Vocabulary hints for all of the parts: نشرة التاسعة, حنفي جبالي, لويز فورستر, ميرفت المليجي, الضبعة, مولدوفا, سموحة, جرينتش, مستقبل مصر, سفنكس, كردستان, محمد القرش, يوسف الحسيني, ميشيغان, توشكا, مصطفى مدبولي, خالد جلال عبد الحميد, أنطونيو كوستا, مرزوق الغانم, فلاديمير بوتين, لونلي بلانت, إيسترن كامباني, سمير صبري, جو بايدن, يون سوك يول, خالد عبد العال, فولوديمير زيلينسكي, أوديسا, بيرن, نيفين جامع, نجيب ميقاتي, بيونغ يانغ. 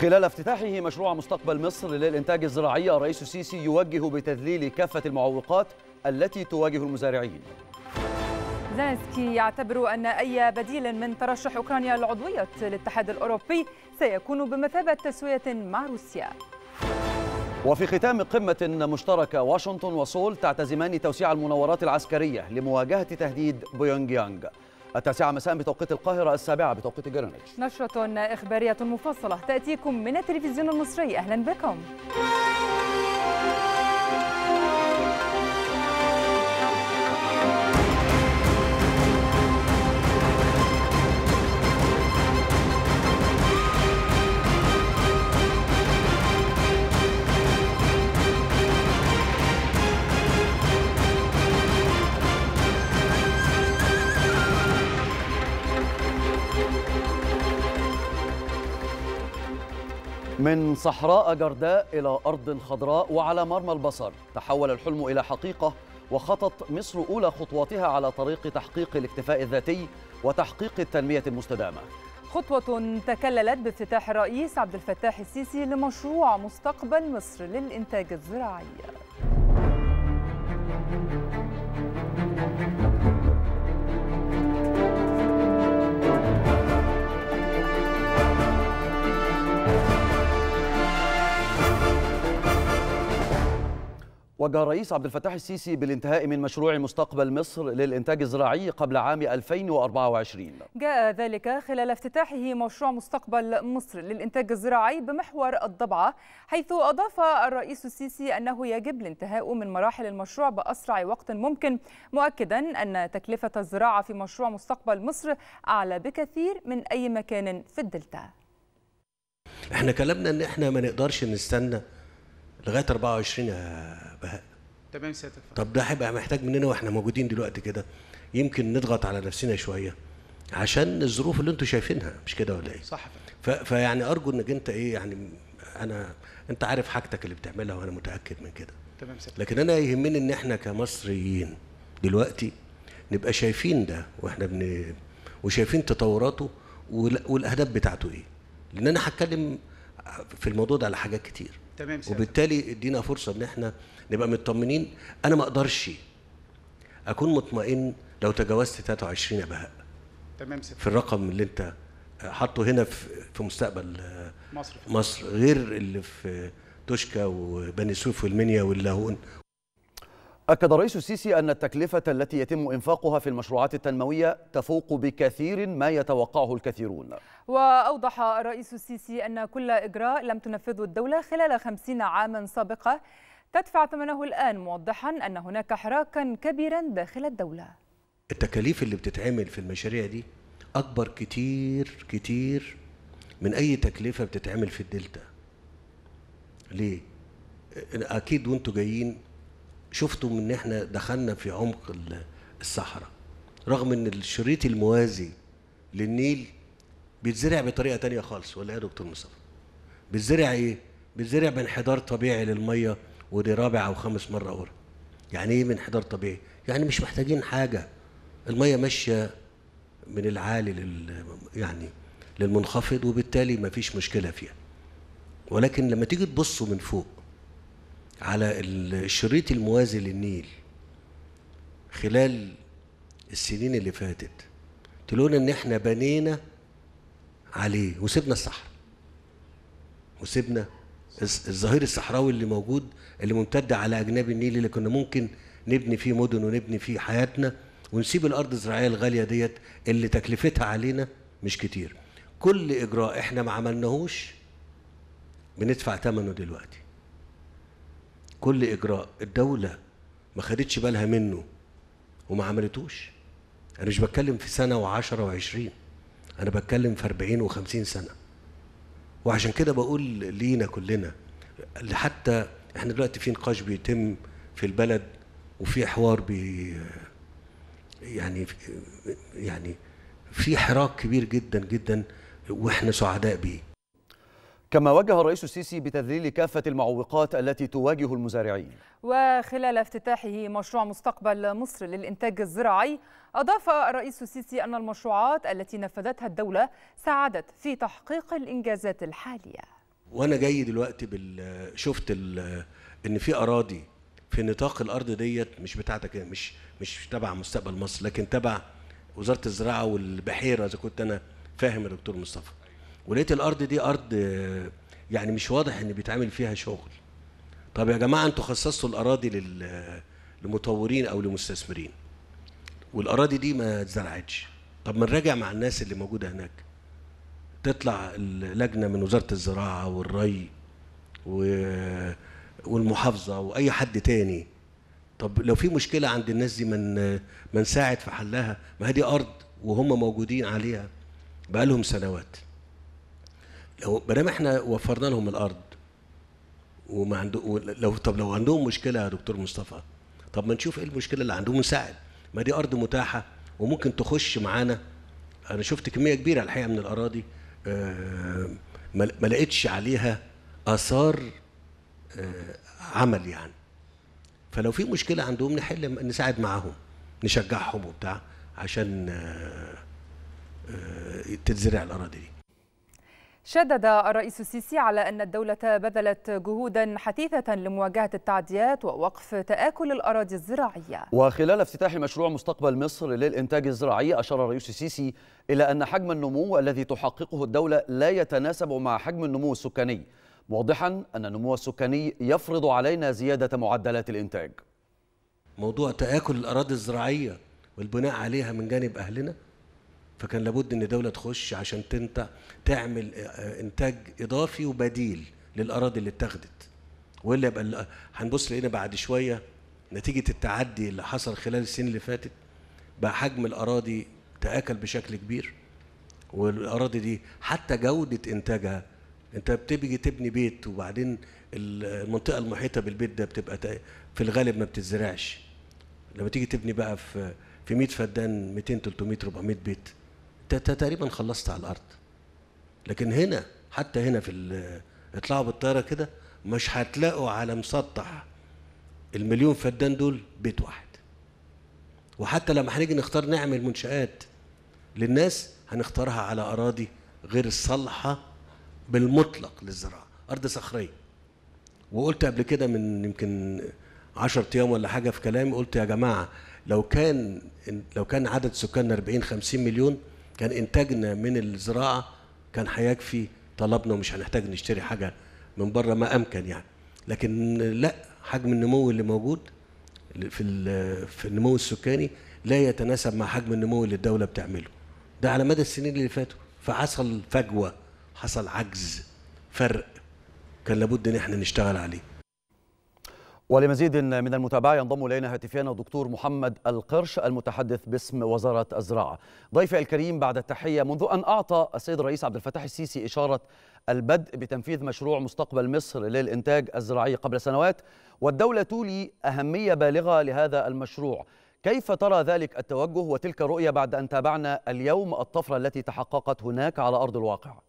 خلال افتتاحه مشروع مستقبل مصر للإنتاج الزراعي، الرئيس السيسي يوجه بتذليل كافة المعوقات التي تواجه المزارعين. زيلينسكي يعتبر أن أي بديل من ترشح أوكرانيا للعضوية للاتحاد الأوروبي سيكون بمثابة تسوية مع روسيا. وفي ختام قمة مشتركة واشنطن وسول، تعتزمان توسيع المناورات العسكرية لمواجهة تهديد بيونغ يانغ. 9:00 مساء بتوقيت القاهرة، 7:00 بتوقيت جرينتش. نشرة إخبارية مفصلة تأتيكم من التلفزيون المصري، أهلا بكم. من صحراء جرداء إلى أرض خضراء وعلى مرمى البصر، تحول الحلم إلى حقيقة، وخطت مصر أولى خطواتها على طريق تحقيق الاكتفاء الذاتي وتحقيق التنمية المستدامة. خطوة تكللت بافتتاح الرئيس عبد الفتاح السيسي لمشروع مستقبل مصر للإنتاج الزراعي. وجه الرئيس عبد الفتاح السيسي بالانتهاء من مشروع مستقبل مصر للإنتاج الزراعي قبل عام 2024. جاء ذلك خلال افتتاحه مشروع مستقبل مصر للإنتاج الزراعي بمحور الضبعة، حيث أضاف الرئيس السيسي أنه يجب الانتهاء من مراحل المشروع بأسرع وقت ممكن، مؤكدا أن تكلفة الزراعة في مشروع مستقبل مصر أعلى بكثير من أي مكان في الدلتا. احنا كلامنا أن احنا ما نقدرش نستنى لغايه 24 يا بهاء. تمام سيادة الفندم. طب ده هيبقى محتاج مننا واحنا موجودين دلوقتي كده يمكن نضغط على نفسنا شويه عشان الظروف اللي انتم شايفينها، مش كده ولا ايه؟ صح. فيعني ارجو انك انت ايه يعني انت عارف حاجتك اللي بتعملها وانا متاكد من كده. تمام سيادة. لكن انا يهمني ان احنا كمصريين دلوقتي نبقى شايفين ده واحنا وشايفين تطوراته والاهداف بتاعته ايه؟ لان انا هتكلم في الموضوع ده على حاجات كتير. تمام. وبالتالي ادينا فرصه ان احنا نبقى مطمنين. انا ما اقدرش اكون مطمئن لو تجاوزت 23 يا بهاء. تمام في الرقم اللي انت حاطه هنا في مستقبل مصر غير اللي في توشكا وبني سويف والمنيا واللاهون. أكد الرئيس السيسي أن التكلفة التي يتم إنفاقها في المشروعات التنموية تفوق بكثير ما يتوقعه الكثيرون. وأوضح الرئيس السيسي أن كل إجراء لم تنفذه الدولة خلال 50 عاما سابقة تدفع ثمنه الآن، موضحا أن هناك حراكا كبيرا داخل الدولة. التكاليف اللي بتتعمل في المشاريع دي أكبر كتير كتير من أي تكلفة بتتعمل في الدلتا. ليه؟ أكيد وأنتوا جايين شفتوا ان احنا دخلنا في عمق الصحراء، رغم ان الشريط الموازي للنيل بيتزرع بطريقه ثانيه خالص، ولا ايه يا دكتور مصطفى؟ بيتزرع ايه؟ بيتزرع بانحدار طبيعي للميه، ودي رابع او خامس مره اقولها. يعني ايه انحدار طبيعي؟ يعني مش محتاجين حاجه، الميه ماشيه من العالي يعني للمنخفض، وبالتالي ما فيش مشكله فيها. ولكن لما تيجي تبصوا من فوق على الشريط الموازي للنيل خلال السنين اللي فاتت تلاقونا ان احنا بنينا عليه وسبنا الصحراء وسبنا الظهير الصحراوي اللي موجود اللي ممتد على اجناب النيل، اللي كنا ممكن نبني فيه مدن ونبني فيه حياتنا، ونسيب الارض الزراعيه الغاليه ديت اللي تكلفتها علينا مش كتير. كل اجراء احنا ما عملناهوش بندفع ثمنه دلوقتي. كل إجراء الدولة ما خدتش بالها منه وما عملتوش. أنا مش بتكلم في سنة وعشرة وعشرين، أنا بتكلم في 40 و50 سنة. وعشان كده بقول لينا كلنا، حتى إحنا دلوقتي في نقاش بيتم في البلد وفي حوار يعني في حراك كبير جدا جدا وإحنا سعداء بيه. كما وجه الرئيس السيسي بتذليل كافة المعوقات التي تواجه المزارعين. وخلال افتتاحه مشروع مستقبل مصر للإنتاج الزراعي، أضاف الرئيس السيسي أن المشروعات التي نفذتها الدولة ساعدت في تحقيق الإنجازات الحالية. وانا جاي دلوقتي شفت ان في اراضي في نطاق الارض ديت مش بتاعتك، مش تبع مستقبل مصر، لكن تبع وزاره الزراعه والبحيره اذا كنت انا فاهم يا دكتور مصطفى. ولقيت الارض دي ارض يعني مش واضح ان بيتعمل فيها شغل. طب يا جماعه انتوا خصصتوا الاراضي لمطورين او لمستثمرين، والاراضي دي ما اتزرعتش. طب ما نراجع مع الناس اللي موجوده هناك. تطلع اللجنه من وزاره الزراعه والري والمحافظه واي حد تاني. طب لو في مشكله عند الناس دي ما نساعد في حلها؟ ما هي دي ارض وهم موجودين عليها بقالهم سنوات. لو ما احنا وفرنا لهم الارض وما عندهم، طب لو عندهم مشكله يا دكتور مصطفى، طب ما نشوف ايه المشكله اللي عندهم ونساعد. ما دي ارض متاحه وممكن تخش معانا. انا شفت كميه كبيره الحقيقه من الاراضي ما لقيتش عليها اثار عمل يعني. فلو في مشكله عندهم نحل، نساعد معاهم، نشجعهم وبتاع عشان تتزرع الاراضي دي. شدد الرئيس السيسي على أن الدولة بذلت جهودا حثيثة لمواجهة التعديات ووقف تآكل الأراضي الزراعية. وخلال افتتاح مشروع مستقبل مصر للإنتاج الزراعي، أشار الرئيس السيسي إلى أن حجم النمو الذي تحققه الدولة لا يتناسب مع حجم النمو السكاني، موضحا أن النمو السكاني يفرض علينا زيادة معدلات الإنتاج. موضوع تآكل الأراضي الزراعية والبناء عليها من جانب أهلنا، فكان لابد ان الدوله تخش عشان تعمل انتاج اضافي وبديل للاراضي اللي اتخذت، والا يبقى هنبص لقينا بعد شويه نتيجه التعدي اللي حصل خلال السنين اللي فاتت بقى حجم الاراضي تاكل بشكل كبير. والاراضي دي حتى جوده انتاجها، انت بتيجي تبني بيت وبعدين المنطقه المحيطه بالبيت ده بتبقى في الغالب ما بتتزرعش. لما تيجي تبني بقى في 100 فدان 200 300 400 بيت تقريبا خلصت على الارض. لكن هنا حتى هنا اطلعوا بالطياره كده مش هتلاقوا على مسطح المليون فدان دول بيت واحد. وحتى لما هنيجي نختار نعمل منشآت للناس هنختارها على اراضي غير صالحه بالمطلق للزراعه، ارض صخريه. وقلت قبل كده من يمكن 10 ايام ولا حاجه في كلامي، قلت يا جماعه لو كان عدد سكاننا 40 50 مليون كان انتاجنا من الزراعه كان هيكفي طلبنا ومش هنحتاج نشتري حاجه من بره ما امكن يعني. لكن لا، حجم النمو اللي موجود في النمو السكاني لا يتناسب مع حجم النمو اللي الدوله بتعمله. ده على مدى السنين اللي فاتوا، فحصل فجوه، حصل عجز، فرق كان لابد ان احنا نشتغل عليه. ولمزيد من المتابعة ينضم إلينا هاتفيا الدكتور محمد القرش المتحدث باسم وزارة الزراعة. ضيفي الكريم، بعد التحية، منذ أن أعطى السيد الرئيس عبد الفتاح السيسي إشارة البدء بتنفيذ مشروع مستقبل مصر للإنتاج الزراعي قبل سنوات والدولة تولي أهمية بالغة لهذا المشروع، كيف ترى ذلك التوجه وتلك الرؤية بعد أن تابعنا اليوم الطفرة التي تحققت هناك على أرض الواقع؟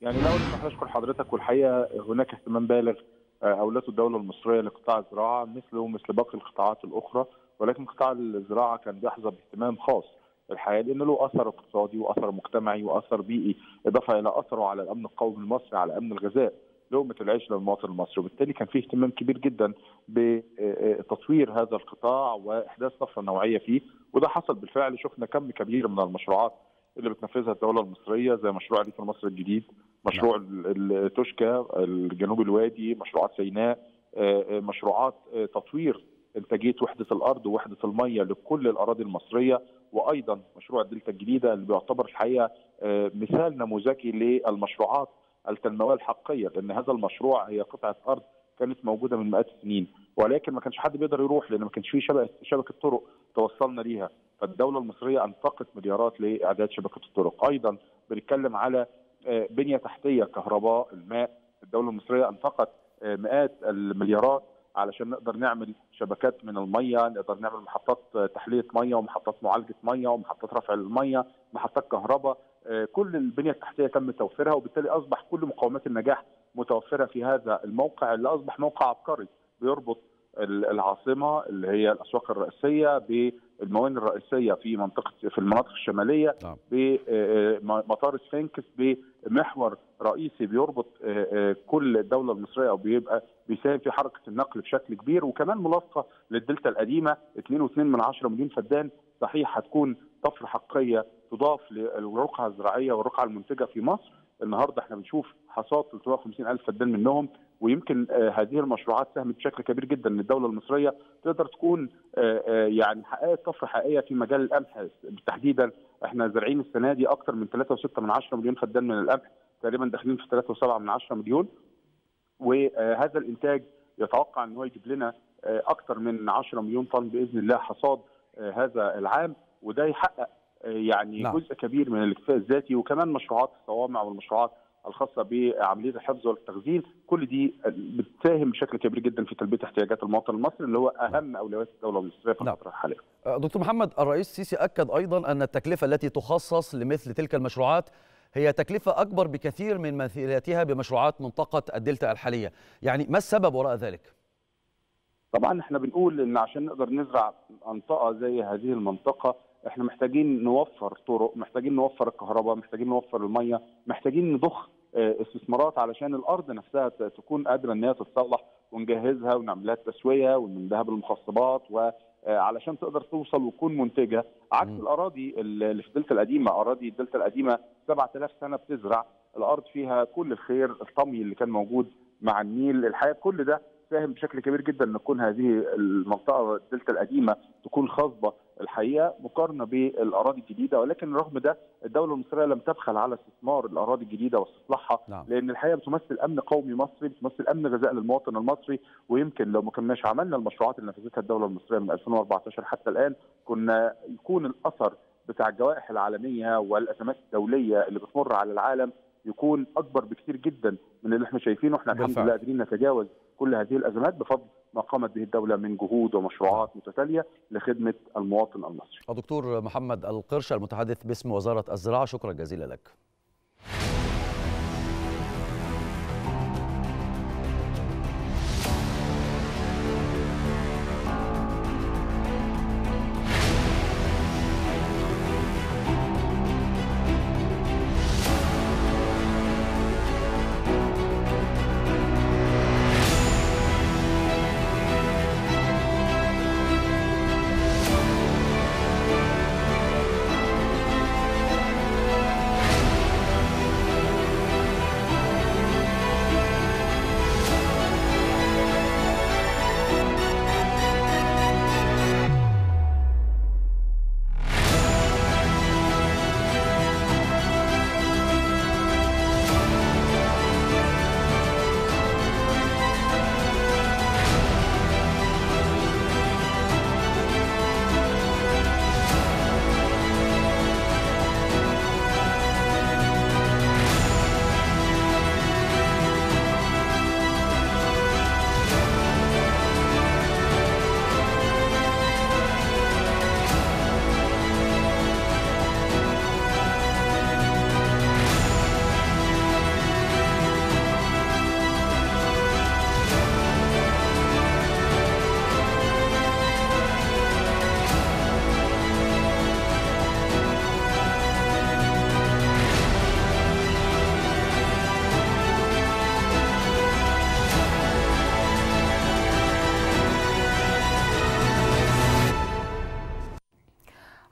يعني الأول أشكر حضرتك، والحقيقة هناك اهتمام بالغ أولته الدولة المصرية لقطاع الزراعة مثل باقي القطاعات الأخرى، ولكن قطاع الزراعة كان بيحظى باهتمام خاص الحقيقة لأنه له أثر اقتصادي وأثر مجتمعي وأثر بيئي، إضافة إلى أثره على الأمن القومي المصري، على أمن الغذاء، لقمة العيش للمواطن المصري، وبالتالي كان فيه اهتمام كبير جدا بتطوير هذا القطاع وإحداث طفرة نوعية فيه، وده حصل بالفعل. شفنا كم كبير من المشروعات اللي بتنفذها الدولة المصرية زي مشروع ريف مصر الجديد، مشروع توشكا الجنوب الوادي، مشروعات سيناء، مشروعات تطوير انتاجية وحدة الأرض ووحدة المية لكل الأراضي المصرية، وأيضا مشروع الدلتا الجديدة اللي بيعتبر الحقيقة مثال نموذجي للمشروعات التنموية الحقيقية، لأن هذا المشروع هي قطعة أرض كانت موجودة من مئات السنين، ولكن ما كانش حد بيقدر يروح لأن ما كانش فيه شبكة طرق توصلنا ليها، فالدولة المصرية أنفقت مليارات لإعداد شبكة الطرق. أيضا بنتكلم على بنية تحتية، كهرباء، الماء، الدولة المصرية أنفقت مئات المليارات علشان نقدر نعمل شبكات من المية، نقدر نعمل محطات تحلية مية ومحطات معالجة مية ومحطات رفع المية، محطات كهرباء، كل البنية التحتية تم توفيرها، وبالتالي أصبح كل مقومات النجاح متوفرة في هذا الموقع اللي أصبح موقع عبقري بيربط العاصمه اللي هي الاسواق الرئيسيه بالموانئ الرئيسيه في منطقه في المناطق الشماليه بمطار سفنكس بمحور رئيسي بيربط كل الدوله المصريه وبيبقى بيساهم في حركه النقل بشكل كبير، وكمان ملاصقه للدلتا القديمه 2.2 مليون فدان. صحيح هتكون طفره حقيقيه تضاف للرقعه الزراعيه والرقعه المنتجه في مصر. النهارده احنا بنشوف حصاد 350,000 فدان منهم، ويمكن هذه المشروعات ساهمت بشكل كبير جدا ان الدوله المصريه تقدر تكون يعني حققت طفره حقيقيه في مجال القمح تحديدا. احنا زارعين السنه دي اكثر من 3.6 مليون فدان من القمح، تقريبا داخلين في 3.7 مليون، وهذا الانتاج يتوقع ان هو يجيب لنا اكثر من 10 مليون طن باذن الله حصاد هذا العام، وده يحقق يعني جزء كبير من الاكتفاء الذاتي، وكمان مشروعات الصوامع والمشروعات الخاصه بعمليه الحفظ والتخزين، كل دي بتساهم بشكل كبير جدا في تلبيه احتياجات المواطن المصري اللي هو اهم اولويات الدوله المصريه في الفتره الحاليه. دكتور محمد، الرئيس السيسي اكد ايضا ان التكلفه التي تخصص لمثل تلك المشروعات هي تكلفه اكبر بكثير من مثيلتها بمشروعات منطقه الدلتا الحاليه، يعني ما السبب وراء ذلك؟ طبعا احنا بنقول ان عشان نقدر نزرع منطقه زي هذه المنطقه احنا محتاجين نوفر طرق، محتاجين نوفر الكهرباء، محتاجين نوفر الميه، محتاجين نضخ استثمارات علشان الارض نفسها تكون قادره ان هي تتصلح ونجهزها ونعمل لها التسويه ونمدها بالمخصبات وعلشان تقدر توصل وتكون منتجه، عكس الاراضي اللي في الدلتا القديمه. اراضي الدلتا القديمه 7000 سنه بتزرع الارض فيها كل الخير، الطمي اللي كان موجود مع النيل، الحياه، كل ده ساهم بشكل كبير جدا ان تكون هذه المنطقه الدلتا القديمه تكون خصبه الحقيقه مقارنه بالاراضي الجديده. ولكن رغم ده الدوله المصريه لم تبخل على استثمار الاراضي الجديده واستصلاحها، لان الحقيقه بتمثل امن قومي مصري، بتمثل امن غذائي للمواطن المصري. ويمكن لو ما كناش عملنا المشروعات اللي نفذتها الدوله المصريه من 2014 حتى الان كنا يكون الاثر بتاع الجوائح العالميه والازمات الدوليه اللي بتمر على العالم يكون اكبر بكثير جدا من اللي احنا شايفينه. احنا الحمد لله قادرين نتجاوز كل هذه الأزمات بفضل ما قامت به الدولة من جهود ومشروعات متتالية لخدمة المواطن المصري. دكتور محمد القرش المتحدث باسم وزارة الزراعة، شكرا جزيلا لك.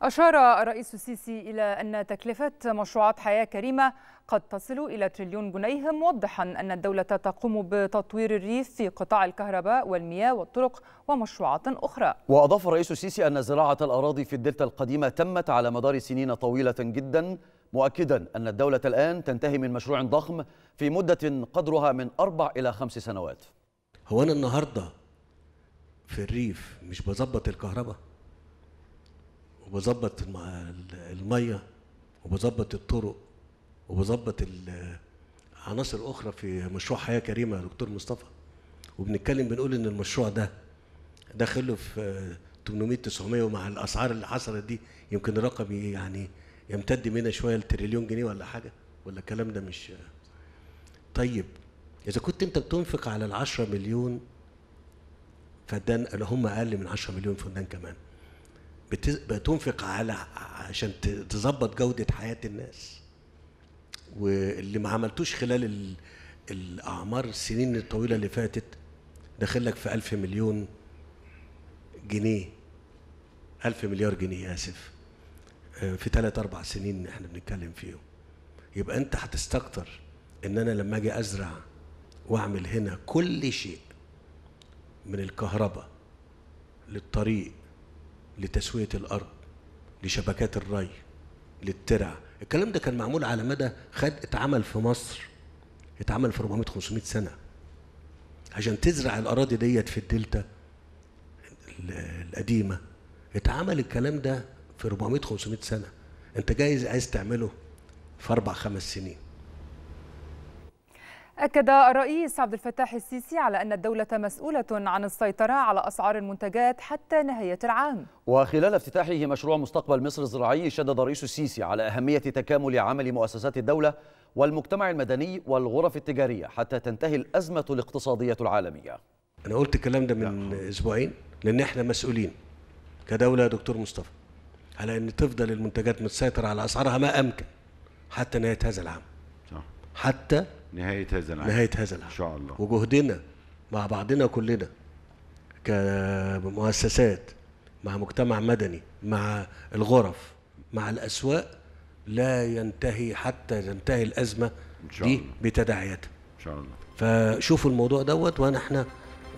أشار الرئيس السيسي إلى أن تكلفة مشروعات حياة كريمة قد تصل إلى تريليون جنيه، موضحا أن الدولة تقوم بتطوير الريف في قطاع الكهرباء والمياه والطرق ومشروعات أخرى. وأضاف الرئيس السيسي أن زراعة الأراضي في الدلتا القديمة تمت على مدار سنين طويلة جدا، مؤكدا أن الدولة الآن تنتهي من مشروع ضخم في مدة قدرها من 4 إلى 5 سنوات. هو أنا النهاردة في الريف مش بظبط الكهرباء وبظبط الميه وبظبط الطرق وبظبط عناصر اخرى في مشروع حياه كريمه يا دكتور مصطفى، وبنتكلم بنقول ان المشروع ده داخله في 800 900، ومع الاسعار اللي حصلت دي يمكن الرقم يعني يمتد منها شويه لتريليون جنيه ولا حاجه، ولا الكلام ده مش طيب. اذا كنت انت بتنفق على ال10 مليون فدان اللي هم اقل من 10 مليون فدان كمان بتنفق على عشان تظبط جوده حياه الناس. واللي ما عملتوش خلال الاعمار السنين الطويله اللي فاتت داخل لك في 1000 مليون جنيه 1000 مليار جنيه اسف في 3-4 سنين احنا بنتكلم فيهم. يبقى انت هتستكتر ان انا لما اجي ازرع واعمل هنا كل شيء من الكهرباء للطريق لتسويه الارض لشبكات الري للترع. الكلام ده كان معمول على مدى اتعمل في مصر اتعمل في 400-500 سنه عشان تزرع الاراضي ديت في الدلتا القديمه. اتعمل الكلام ده في 400-500 سنه، انت جايز عايز تعمله في 4-5 سنين. أكد الرئيس عبد الفتاح السيسي على أن الدولة مسؤولة عن السيطرة على أسعار المنتجات حتى نهاية العام. وخلال افتتاحه مشروع مستقبل مصر الزراعي شدد الرئيس السيسي على أهمية تكامل عمل مؤسسات الدولة والمجتمع المدني والغرف التجارية حتى تنتهي الأزمة الاقتصادية العالمية. أنا قلت الكلام ده من أسبوعين لأن إحنا مسؤولين كدولة يا دكتور مصطفى على أن تفضل المنتجات متسيطرة على أسعارها ما أمكن حتى نهاية هذا العام. حتى نهاية هذا العام إن شاء الله. وجهدنا مع بعضنا كلنا كمؤسسات مع مجتمع مدني مع الغرف مع الأسواق لا ينتهي حتى تنتهي الأزمة دي بتداعياتها إن شاء الله. فشوفوا الموضوع دوت وأنا إحنا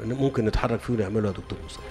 ممكن نتحرك فيه ونعمله يا دكتور مصطفى.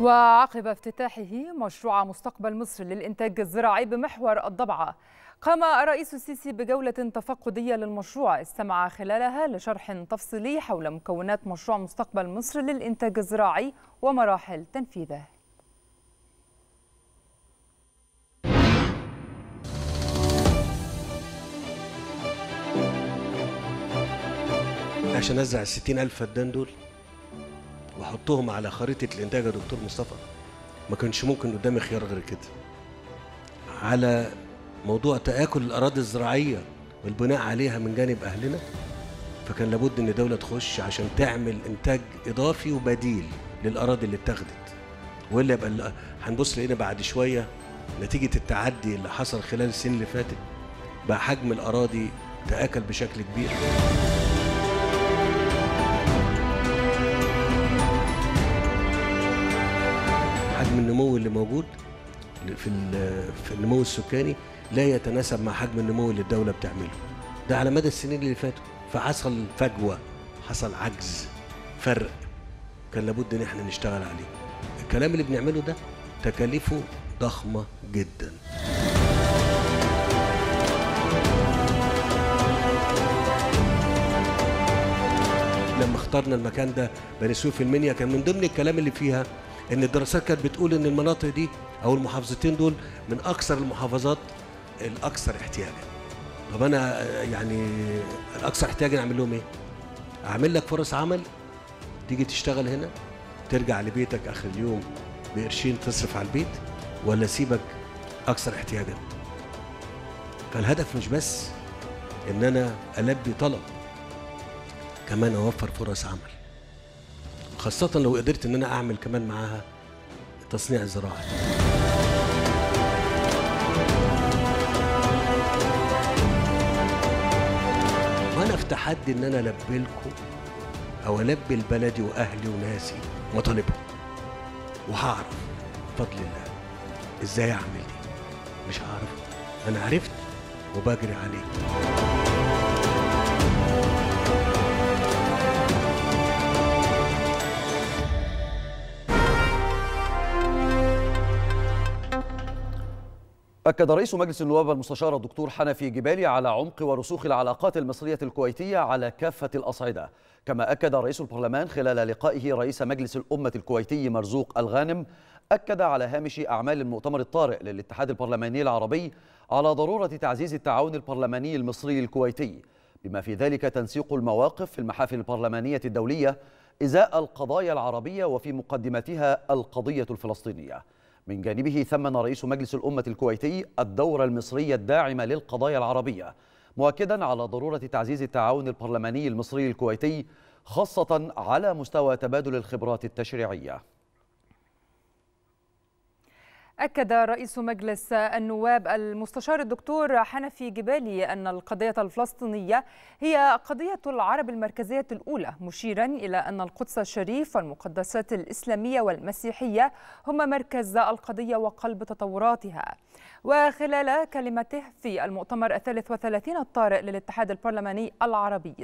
وعقب افتتاحه مشروع مستقبل مصر للإنتاج الزراعي بمحور الضبعة، قام الرئيس السيسي بجولة تفقدية للمشروع استمع خلالها لشرح تفصيلي حول مكونات مشروع مستقبل مصر للإنتاج الزراعي ومراحل تنفيذه. عشان أزرع 60,000 فدان دول وحطهم على خريطة الإنتاج يا دكتور مصطفى ما كانش ممكن قدامي خيار غير كده. على موضوع تآكل الأراضي الزراعية والبناء عليها من جانب أهلنا فكان لابد إن الدولة تخش عشان تعمل إنتاج إضافي وبديل للأراضي اللي اتاخدت، وإلا يبقى هنبص لقينا بعد شوية نتيجة التعدي اللي حصل خلال السنين اللي فاتت بقى حجم الأراضي تآكل بشكل كبير. حجم النمو اللي موجود في النمو السكاني لا يتناسب مع حجم النمو اللي الدولة بتعمله ده على مدى السنين اللي فاتوا. فحصل فجوة، حصل عجز، فرق كان لابد ان احنا نشتغل عليه. الكلام اللي بنعمله ده تكاليفه ضخمة جدا. لما اخترنا المكان ده بني سويف المنيا كان من ضمن الكلام اللي فيها إن الدراسات كانت بتقول إن المناطق دي أو المحافظتين دول من أكثر المحافظات الأكثر احتياجاً. طب أنا يعني الأكثر احتياجاً أعمل لهم إيه؟ أعمل لك فرص عمل تيجي تشتغل هنا ترجع لبيتك آخر اليوم بقرشين تصرف على البيت ولا سيبك أكثر احتياجا. فالهدف مش بس إن أنا ألبي طلب، كمان أوفر فرص عمل، خاصة لو قدرت إن أنا أعمل كمان معاها تصنيع زراعي. وأنا في تحدي إن أنا ألبي لكم أو ألبي لبلدي وأهلي وناسي مطالبهم، وهعرف بفضل الله إزاي أعمل دي. مش هعرف، أنا عرفت وبجري عليه. أكد رئيس مجلس النواب المستشار الدكتور حنفي جبالي على عمق ورسوخ العلاقات المصرية الكويتية على كافة الأصعدة، كما أكد رئيس البرلمان خلال لقائه رئيس مجلس الأمة الكويتي مرزوق الغانم، أكد على هامش أعمال المؤتمر الطارئ للاتحاد البرلماني العربي على ضرورة تعزيز التعاون البرلماني المصري الكويتي، بما في ذلك تنسيق المواقف في المحافل البرلمانية الدولية إزاء القضايا العربية وفي مقدمتها القضية الفلسطينية. من جانبه ثمن رئيس مجلس الأمة الكويتي الدور المصري الداعم للقضايا العربية، مؤكدا على ضرورة تعزيز التعاون البرلماني المصري الكويتي خاصة على مستوى تبادل الخبرات التشريعية. أكد رئيس مجلس النواب المستشار الدكتور حنفي جبالي أن القضية الفلسطينية هي قضية العرب المركزية الأولى، مشيرا إلى أن القدس الشريف والمقدسات الإسلامية والمسيحية هما مركز القضية وقلب تطوراتها. وخلال كلمته في المؤتمر الثالث والثلاثين الطارئ للاتحاد البرلماني العربي،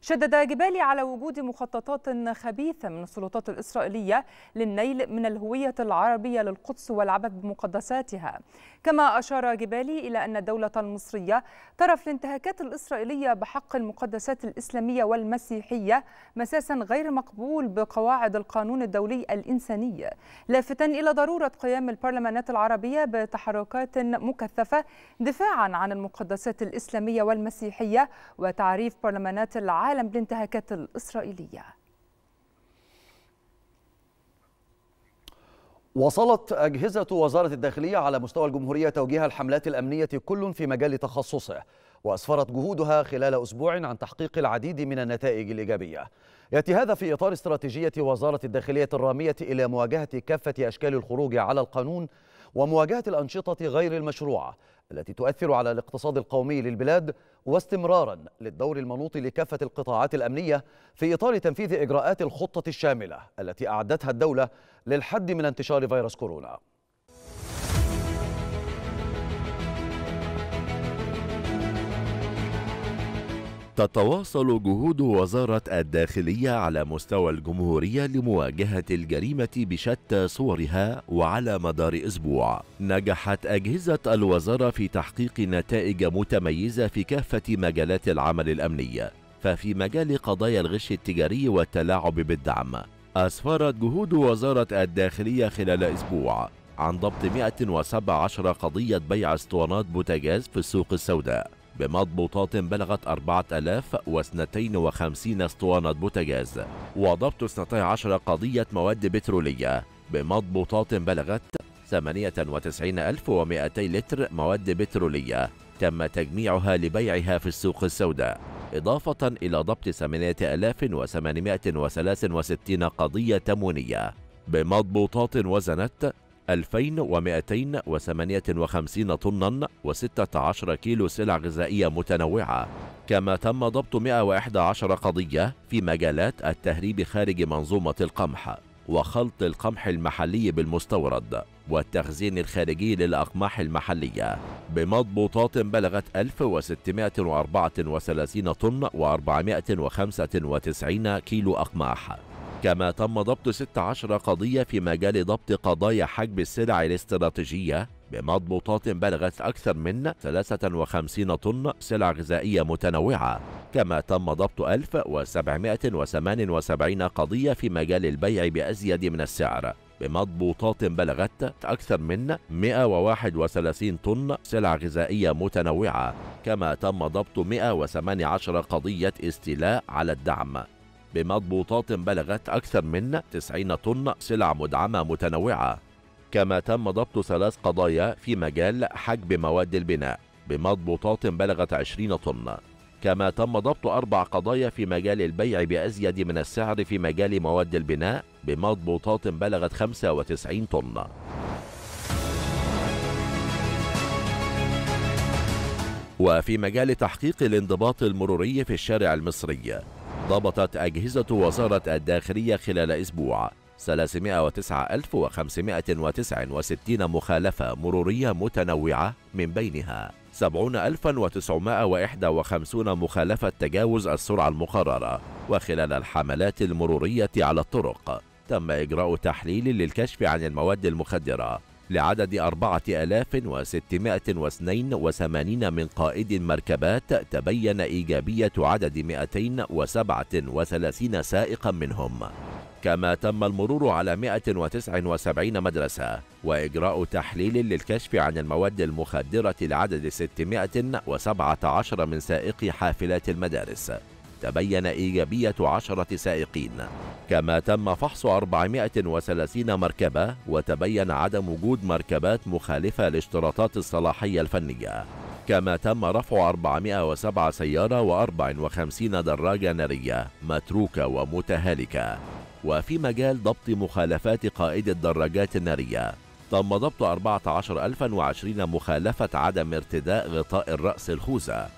شدد جبالي على وجود مخططات خبيثة من السلطات الإسرائيلية للنيل من الهوية العربية للقدس والعبث بمقدساتها. كما أشار جبالي إلى أن الدولة المصرية ترى في الانتهاكات الإسرائيلية بحق المقدسات الإسلامية والمسيحية مساسا غير مقبول بقواعد القانون الدولي الإنساني، لافتا إلى ضرورة قيام البرلمانات العربية بتحركات مكثفة دفاعا عن المقدسات الإسلامية والمسيحية وتعريف برلمانات العالم بالانتهاكات الإسرائيلية. وصلت أجهزة وزارة الداخلية على مستوى الجمهورية توجيه الحملات الأمنية كل في مجال تخصصه، وأسفرت جهودها خلال أسبوع عن تحقيق العديد من النتائج الإيجابية. يأتي هذا في إطار استراتيجية وزارة الداخلية الرامية إلى مواجهة كافة أشكال الخروج على القانون ومواجهة الأنشطة غير المشروعة التي تؤثر على الاقتصاد القومي للبلاد، واستمرارا للدور المنوط لكافة القطاعات الأمنية في إطار تنفيذ إجراءات الخطة الشاملة التي أعدتها الدولة للحد من انتشار فيروس كورونا. تتواصل جهود وزارة الداخلية على مستوى الجمهورية لمواجهة الجريمة بشتى صورها، وعلى مدار أسبوع نجحت أجهزة الوزارة في تحقيق نتائج متميزة في كافة مجالات العمل الأمني. ففي مجال قضايا الغش التجاري والتلاعب بالدعم، أسفرت جهود وزارة الداخلية خلال أسبوع عن ضبط 117 قضية بيع اسطوانات بوتاجاز في السوق السوداء بمضبوطات بلغت 4252 اسطوانة بوتاجاز، وضبط 12 قضية مواد بترولية بمضبوطات بلغت 98200 لتر مواد بترولية تم تجميعها لبيعها في السوق السوداء، إضافة إلى ضبط 8863 قضية تموينية بمضبوطات وزنت 2258 طنا و16 كيلو سلع غذائية متنوعة. كما تم ضبط 111 قضية في مجالات التهريب خارج منظومة القمح وخلط القمح المحلي بالمستورد والتخزين الخارجي للأقماح المحلية بمضبوطات بلغت 1634 طن و495 كيلو أقماح. كما تم ضبط 16 قضية في مجال ضبط قضايا حجب السلع الاستراتيجية بمضبوطات بلغت أكثر من 53 طن سلع غذائية متنوعة. كما تم ضبط 1778 قضية في مجال البيع بأزيد من السعر بمضبوطات بلغت أكثر من 131 طن سلع غذائية متنوعة. كما تم ضبط 118 قضية استيلاء على الدعم بمضبوطات بلغت أكثر من 90 طن سلع مدعمة متنوعة. كما تم ضبط 3 قضايا في مجال حجب مواد البناء بمضبوطات بلغت 20 طن، كما تم ضبط 4 قضايا في مجال البيع بأزيد من السعر في مجال مواد البناء بمضبوطات بلغت 95 طن. وفي مجال تحقيق الانضباط المروري في الشارع المصري، ضبطت أجهزة وزارة الداخلية خلال أسبوع 309,569 مخالفة مرورية متنوعة، من بينها 70,951 مخالفة تجاوز السرعة المقررة. وخلال الحملات المرورية على الطرق تم إجراء تحليل للكشف عن المواد المخدرة لعدد 4,682 من قائد مركبات، تبين إيجابية عدد 237 سائقا منهم. كما تم المرور على 179 مدرسة وإجراء تحليل للكشف عن المواد المخدرة لعدد 617 من سائقي حافلات المدارس، تبين إيجابية 10 سائقين. كما تم فحص 430 مركبة، وتبين عدم وجود مركبات مخالفة لاشتراطات الصلاحية الفنية. كما تم رفع 407 سيارة و54 دراجة نارية متروكة ومتهالكة. وفي مجال ضبط مخالفات قائد الدراجات النارية، تم ضبط 14,020 مخالفة عدم ارتداء غطاء الرأس الخوذة.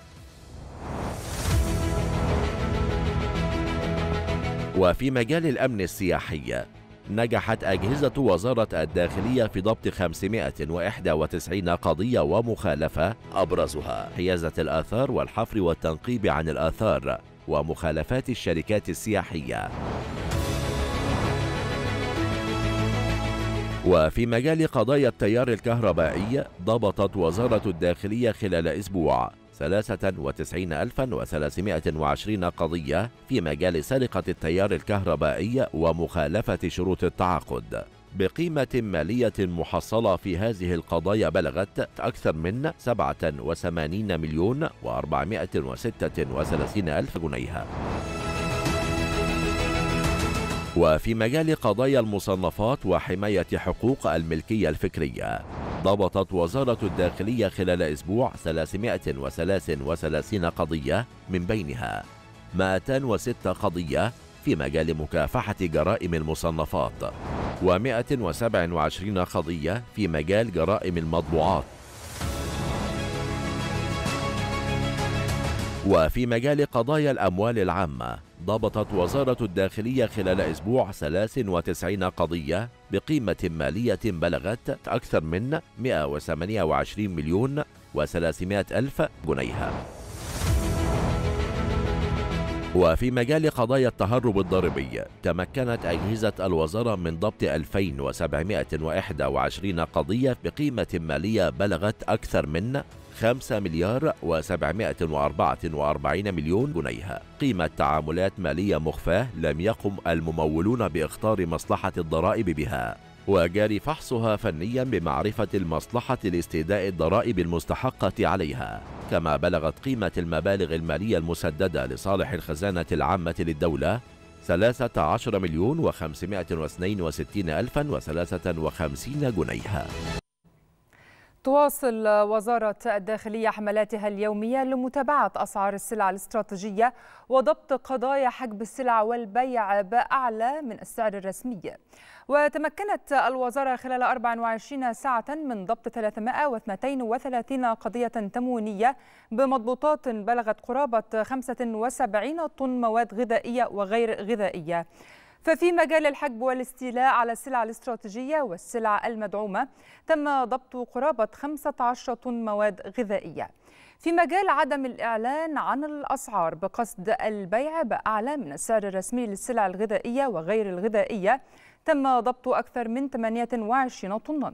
وفي مجال الأمن السياحي، نجحت أجهزة وزارة الداخلية في ضبط 591 قضية ومخالفة، أبرزها حيازة الآثار والحفر والتنقيب عن الآثار ومخالفات الشركات السياحية. وفي مجال قضايا التيار الكهربائي، ضبطت وزارة الداخلية خلال أسبوع 93,320 قضية في مجال سرقة التيار الكهربائي ومخالفة شروط التعاقد، بقيمة مالية محصلة في هذه القضايا بلغت أكثر من 87,436,000 جنيه. وفي مجال قضايا المصنفات وحماية حقوق الملكية الفكرية، ضبطت وزارة الداخلية خلال أسبوع 333 قضية، من بينها 206 قضية في مجال مكافحة جرائم المصنفات، و127 قضية في مجال جرائم المطبوعات. وفي مجال قضايا الأموال العامة، ضبطت وزارة الداخلية خلال أسبوع 93 قضية بقيمة مالية بلغت أكثر من 128,300,000 جنيه. وفي مجال قضايا التهرب الضريبي، تمكنت أجهزة الوزارة من ضبط 2,721 قضية بقيمة مالية بلغت أكثر من 5,744,000,000 جنيه، قيمة تعاملات مالية مخفاة لم يقم الممولون بإخطار مصلحة الضرائب بها، وجاري فحصها فنيا بمعرفة المصلحة لاستيداء الضرائب المستحقة عليها. كما بلغت قيمة المبالغ المالية المسددة لصالح الخزانة العامة للدولة 13,562,053 جنيه. تواصل وزارة الداخلية حملاتها اليومية لمتابعة أسعار السلع الاستراتيجية وضبط قضايا حجب السلع والبيع بأعلى من السعر الرسمي. وتمكنت الوزارة خلال 24 ساعة من ضبط 332 قضية تموينية بمضبوطات بلغت قرابة 75 طن مواد غذائية وغير غذائية. ففي مجال الحجب والاستيلاء على السلع الاستراتيجية والسلع المدعومة تم ضبط قرابة 15 طن مواد غذائية. في مجال عدم الإعلان عن الأسعار بقصد البيع بأعلى من السعر الرسمي للسلع الغذائية وغير الغذائية تم ضبط أكثر من 28 طنا.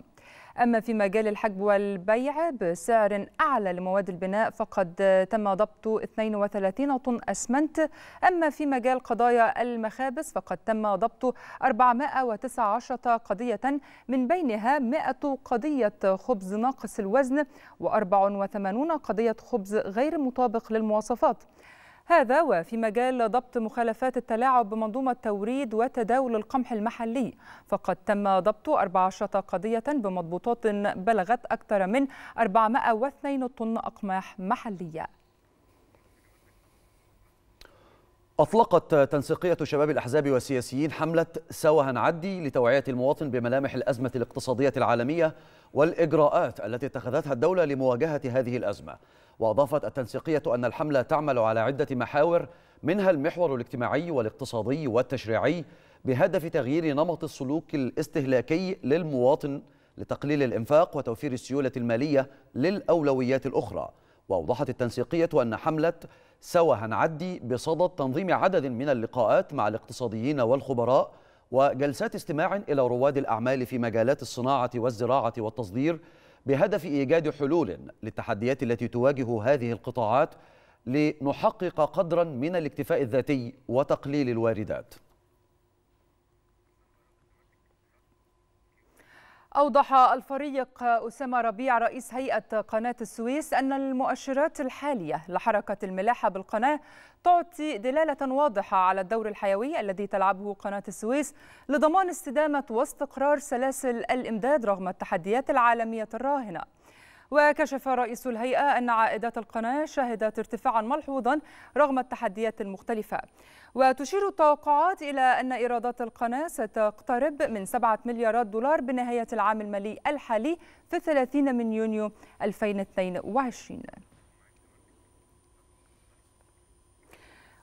أما في مجال الحجب والبيع بسعر أعلى لمواد البناء فقد تم ضبط 32 طن أسمنت. أما في مجال قضايا المخابز فقد تم ضبط 419 قضية، من بينها 100 قضية خبز ناقص الوزن و84 قضية خبز غير مطابق للمواصفات. هذا وفي مجال ضبط مخالفات التلاعب بمنظومة توريد وتداول القمح المحلي، فقد تم ضبط 14 قضية بمضبوطات بلغت أكثر من 402 طن أقماح محلية. أطلقت تنسيقية شباب الأحزاب والسياسيين حملة سوا هنعدي لتوعية المواطن بملامح الأزمة الاقتصادية العالمية والإجراءات التي اتخذتها الدولة لمواجهة هذه الأزمة. وأضافت التنسيقية أن الحملة تعمل على عدة محاور، منها المحور الاجتماعي والاقتصادي والتشريعي، بهدف تغيير نمط السلوك الاستهلاكي للمواطن لتقليل الإنفاق وتوفير السيولة المالية للأولويات الأخرى. وأوضحت التنسيقية أن حملة سوا هنعدي بصدد تنظيم عدد من اللقاءات مع الاقتصاديين والخبراء وجلسات استماع إلى رواد الأعمال في مجالات الصناعة والزراعة والتصدير، بهدف إيجاد حلول للتحديات التي تواجه هذه القطاعات لنحقق قدرا من الاكتفاء الذاتي وتقليل الواردات. أوضح الفريق أسامة ربيع رئيس هيئة قناة السويس أن المؤشرات الحالية لحركة الملاحة بالقناة تعطي دلالة واضحة على الدور الحيوي الذي تلعبه قناة السويس لضمان استدامة واستقرار سلاسل الإمداد رغم التحديات العالمية الراهنة. وكشف رئيس الهيئة أن عائدات القناة شهدت ارتفاعا ملحوظا رغم التحديات المختلفة، وتشير التوقعات إلى أن إيرادات القناة ستقترب من 7 مليارات دولار بنهاية العام المالي الحالي في 30 من يونيو 2022.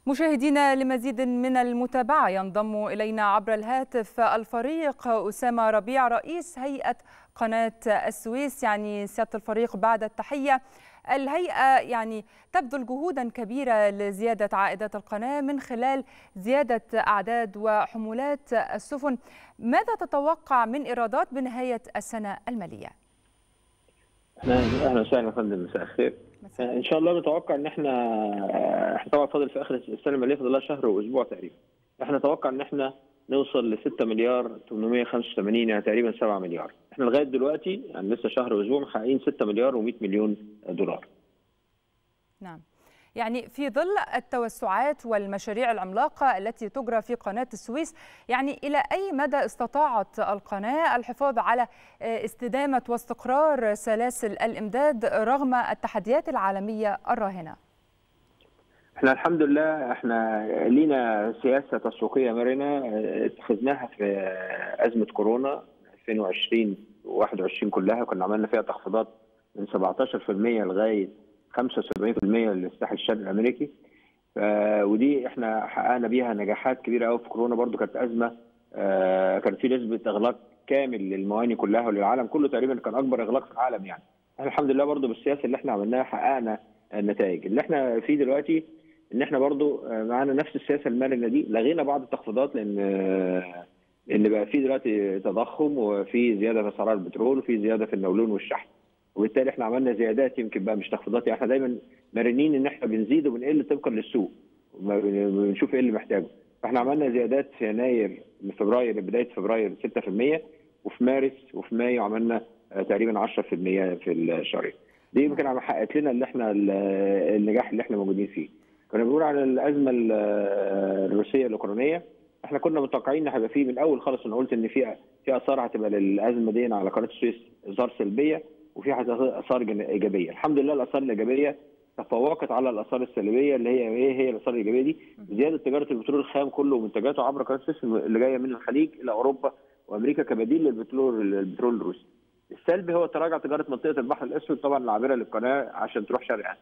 مشاهدينا، لمزيد من المتابعة ينضم إلينا عبر الهاتف الفريق أسامة ربيع رئيس هيئة قناة السويس. يعني سيادة الفريق بعد التحية، الهيئة تبذل جهودا كبيرة لزيادة عائدات القناة من خلال زيادة أعداد وحمولات السفن، ماذا تتوقع من إيرادات بنهاية السنة المالية؟ أهلا وسهلا يا فندم، مساء الخير. ان شاء الله نتوقع ان احنا طبعا فاضل في اخر السنه الماليه فاضل لها شهر واسبوع تقريبا، احنا نتوقع ان احنا نوصل ل 6 مليار 885، يعني تقريبا 7 مليار. احنا لغايه دلوقتي يعني لسه شهر واسبوع محققين 6 مليار و100 مليون دولار. نعم، يعني في ظل التوسعات والمشاريع العملاقه التي تجرى في قناه السويس، يعني الى اي مدى استطاعت القناه الحفاظ على استدامه واستقرار سلاسل الامداد رغم التحديات العالميه الراهنه؟ احنا الحمد لله احنا لينا سياسه تسويقيه مرنه اتخذناها في ازمه كورونا 2020 و21 كلها، كنا عملنا فيها تخفيضات من 17% لغايه 75% للساحل الشرقي الامريكي، ودي احنا حققنا بيها نجاحات كبيره قوي. في كورونا برضو كانت ازمه، كان في نسبه اغلاق كامل للمواني كلها وللعالم كله، تقريبا كان اكبر اغلاق في العالم. يعني احنا الحمد لله برضو بالسياسه اللي احنا عملناها حققنا النتائج اللي احنا فيه دلوقتي. ان احنا برضو معانا نفس السياسه المرنه دي، لغينا بعض التخفيضات لان بقى في دلوقتي تضخم وفي زياده في اسعار البترول وفي زياده في النولون والشحن، وبالتالي احنا عملنا زيادات يمكن بقى مش تخفيضات. يعني احنا دايما مرنين ان احنا بنزيد وبنقل طبقا للسوق، بنشوف ايه اللي محتاجه. فاحنا عملنا زيادات في يناير لفبراير، بدايه فبراير 6%، وفي مارس وفي مايو عملنا تقريبا 10% في الشهرين. دي يمكن حققت لنا اللي احنا النجاح اللي احنا موجودين فيه. كنا بنقول على الازمه الروسيه الاوكرانيه، احنا كنا متوقعين ان هيبقى فيه من اول خالص، انا قلت ان في اثار هتبقى للازمه دي على قناه السويس، اثار سلبيه وفي اثار ايجابيه. الحمد لله الاثار الايجابيه تفوقت على الاثار السلبيه. اللي هي ايه هي الاثار الايجابيه دي؟ زياده تجاره البترول الخام كله ومنتجاته عبر قناه السويس اللي جايه من الخليج الى اوروبا وامريكا كبديل للبترول الروسي. السلبي هو تراجع تجاره منطقه البحر الاسود طبعا العابره للقناه عشان تروح شرق اسيا.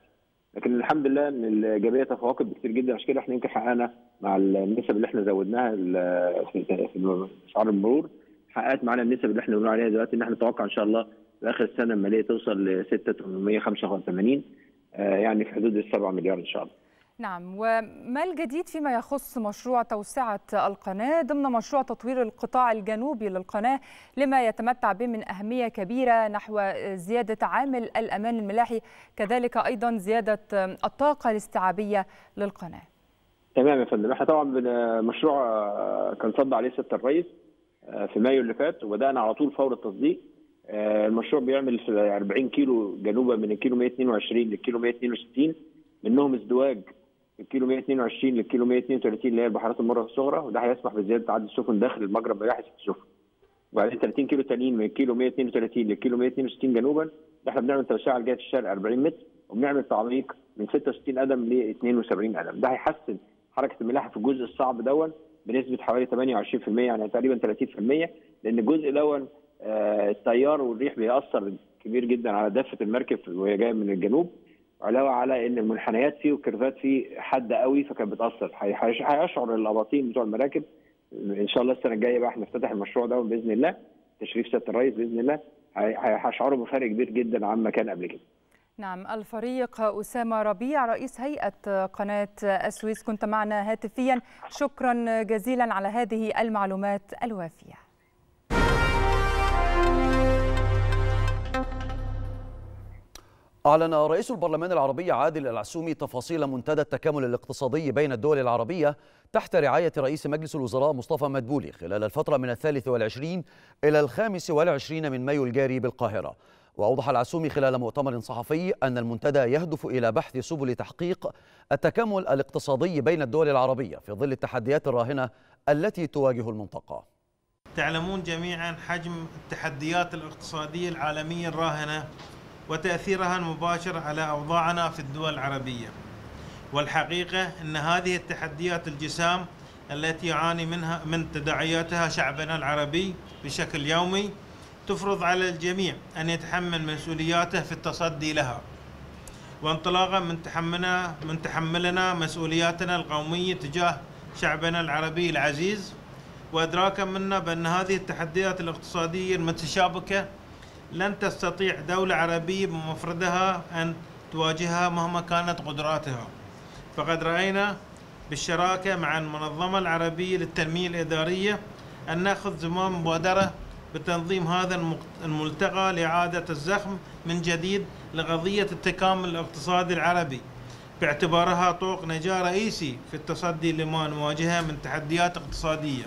لكن الحمد لله ان الايجابيه تفوقت بكثير جدا، عشان كده احنا يمكن حققنا مع النسب اللي احنا زودناها في اسعار المرور، حققت معانا النسب اللي احنا بنقول عليها دلوقتي ان احنا نتوقع ان شاء الله اخر السنه الماليه توصل ل 6,885، يعني في حدود ال 7 مليار ان شاء الله. نعم، وما الجديد فيما يخص مشروع توسعه القناه ضمن مشروع تطوير القطاع الجنوبي للقناه لما يتمتع به من اهميه كبيره نحو زياده عامل الامان الملاحي، كذلك ايضا زياده الطاقه الاستيعابيه للقناه؟ تمام يا فندم، احنا طبعا مشروع كان صدى عليه سياده الرئيس في مايو اللي فات، وبدانا على طول فور التصديق. المشروع بيعمل 40 كيلو جنوبا من الكيلو 122 للكيلو 162، منهم ازدواج الكيلو 122 للكيلو 132 اللي هي البحيرات المره الصغرى، وده هيسمح بزياده عدد السفن داخل المجرى بملاحه 6 سفن. وبعدين 30 كيلو تانيين من الكيلو 132 للكيلو 162 جنوبا، احنا بنعمل توسعه لجهه الشرق 40 متر وبنعمل تعميق من 66 قدم ل 72 قدم، ده هيحسن حركه الملاحه في الجزء الصعب دون بنسبه حوالي 28%، يعني تقريبا 30%، لان الجزء دون التيار والريح بيأثر كبير جدا على دفه المركب وهي جايه من الجنوب، علاوه على ان المنحنيات فيه والكيرفات فيه حاده قوي فكانت بتأثر. هيشعر الاباطين بتوع المراكب. ان شاء الله السنه الجايه بقى احنا نفتتح المشروع ده باذن الله، تشريف سياده الرئيس باذن الله، هيشعروا بفرق كبير جدا عن ما كان قبل كده. نعم، الفريق أسامة ربيع رئيس هيئة قناة السويس، كنت معنا هاتفيا، شكرا جزيلا على هذه المعلومات الوافية. أعلن رئيس البرلمان العربي عادل العسومي تفاصيل منتدى التكامل الاقتصادي بين الدول العربية تحت رعاية رئيس مجلس الوزراء مصطفى مدبولي خلال الفترة من 23 إلى 25 من مايو الجاري بالقاهرة. وأوضح العسومي خلال مؤتمر صحفي أن المنتدى يهدف إلى بحث سبل تحقيق التكامل الاقتصادي بين الدول العربية في ظل التحديات الراهنة التي تواجه المنطقة. تعلمون جميعا حجم التحديات الاقتصادية العالمية الراهنة وتأثيرها المباشر على أوضاعنا في الدول العربية، والحقيقة أن هذه التحديات الجسام التي يعاني منها من تداعياتها شعبنا العربي بشكل يومي تفرض على الجميع أن يتحمل مسؤولياته في التصدي لها، وانطلاقا من تحملنا مسؤولياتنا القومية تجاه شعبنا العربي العزيز، وإدراكا منا بأن هذه التحديات الاقتصادية المتشابكة لن تستطيع دولة عربية بمفردها أن تواجهها مهما كانت قدراتها. فقد رأينا بالشراكة مع المنظمة العربية للتنمية الإدارية أن نأخذ زمام مبادرة بتنظيم هذا الملتقى لإعادة الزخم من جديد لقضية التكامل الاقتصادي العربي، باعتبارها طوق نجاة رئيسي في التصدي لما نواجهه من تحديات اقتصادية.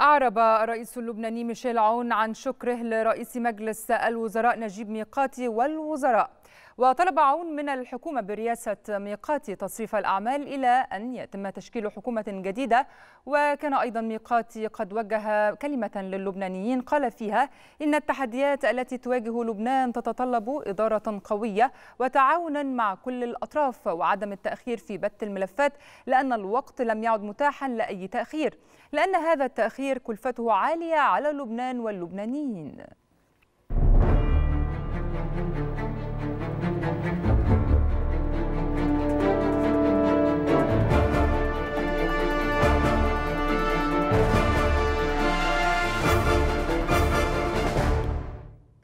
أعرب الرئيس اللبناني ميشيل عون عن شكره لرئيس مجلس الوزراء نجيب ميقاتي والوزراء، وطلب عون من الحكومة برئاسة ميقاتي تصريف الأعمال إلى أن يتم تشكيل حكومة جديدة. وكان أيضا ميقاتي قد وجه كلمة للبنانيين قال فيها إن التحديات التي تواجه لبنان تتطلب إدارة قوية وتعاونا مع كل الأطراف وعدم التأخير في بث الملفات، لأن الوقت لم يعد متاحا لأي تأخير، لأن هذا التأخير كلفته عالية على لبنان واللبنانيين.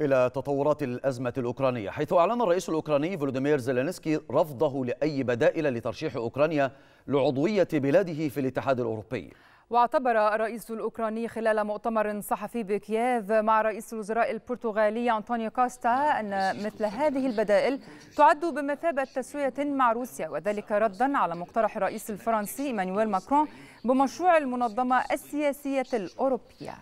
إلى تطورات الأزمة الأوكرانية، حيث أعلن الرئيس الأوكراني فولوديمير زيلينسكي رفضه لأي بدائل لترشيح أوكرانيا لعضوية بلاده في الاتحاد الأوروبي. واعتبر الرئيس الأوكراني خلال مؤتمر صحفي بكييف مع رئيس الوزراء البرتغالي أنطونيو كوستا أن مثل هذه البدائل تعد بمثابة تسوية مع روسيا، وذلك ردا على مقترح الرئيس الفرنسي إيمانويل ماكرون بمشروع المنظمة السياسية الأوروبية.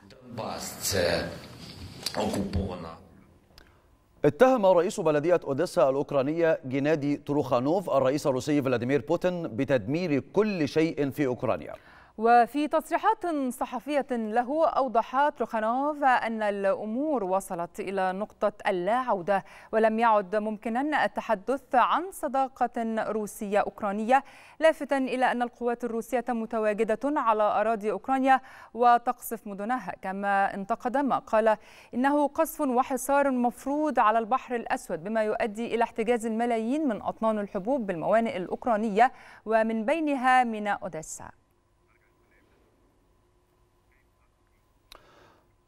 اتهم رئيس بلدية أوديسا الأوكرانية جينادي تروخانوف الرئيس الروسي فلاديمير بوتين بتدمير كل شيء في أوكرانيا. وفي تصريحات صحفية له أوضح تروخانوف أن الأمور وصلت إلى نقطة اللا عودة، ولم يعد ممكنا التحدث عن صداقة روسية أوكرانية، لافتا إلى أن القوات الروسية متواجدة على أراضي أوكرانيا وتقصف مدنها. كما انتقد ما قال إنه قصف وحصار مفروض على البحر الأسود، بما يؤدي إلى احتجاز الملايين من أطنان الحبوب بالموانئ الأوكرانية ومن بينها ميناء أوديسا.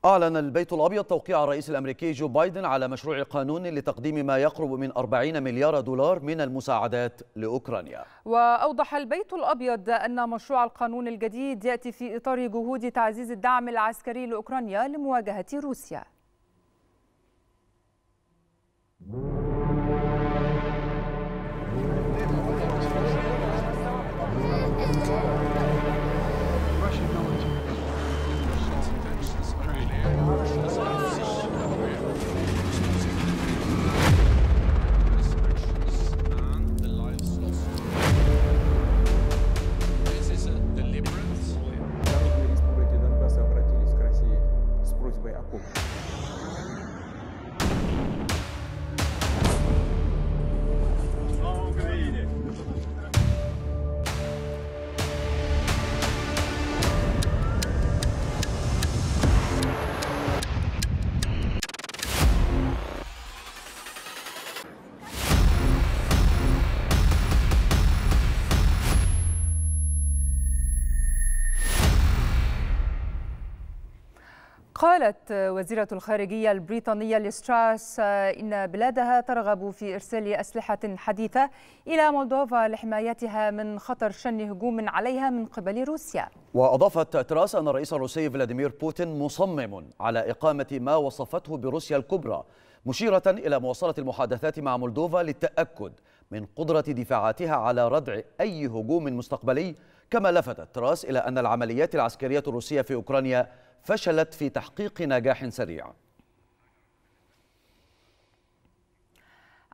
أعلن البيت الأبيض توقيع الرئيس الأمريكي جو بايدن على مشروع قانون لتقديم ما يقرب من 40 مليار دولار من المساعدات لأوكرانيا. وأوضح البيت الأبيض أن مشروع القانون الجديد يأتي في إطار جهود تعزيز الدعم العسكري لأوكرانيا لمواجهة روسيا. قالت وزيرة الخارجية البريطانية ليز تراس إن بلادها ترغب في إرسال أسلحة حديثة إلى مولدوفا لحمايتها من خطر شن هجوم عليها من قبل روسيا. وأضافت تراس أن الرئيس الروسي فلاديمير بوتين مصمم على إقامة ما وصفته بروسيا الكبرى، مشيرة إلى مواصلة المحادثات مع مولدوفا للتأكد من قدرة دفاعاتها على ردع أي هجوم مستقبلي. كما لفتت تراس إلى أن العمليات العسكرية الروسية في أوكرانيا فشلت في تحقيق نجاح سريع.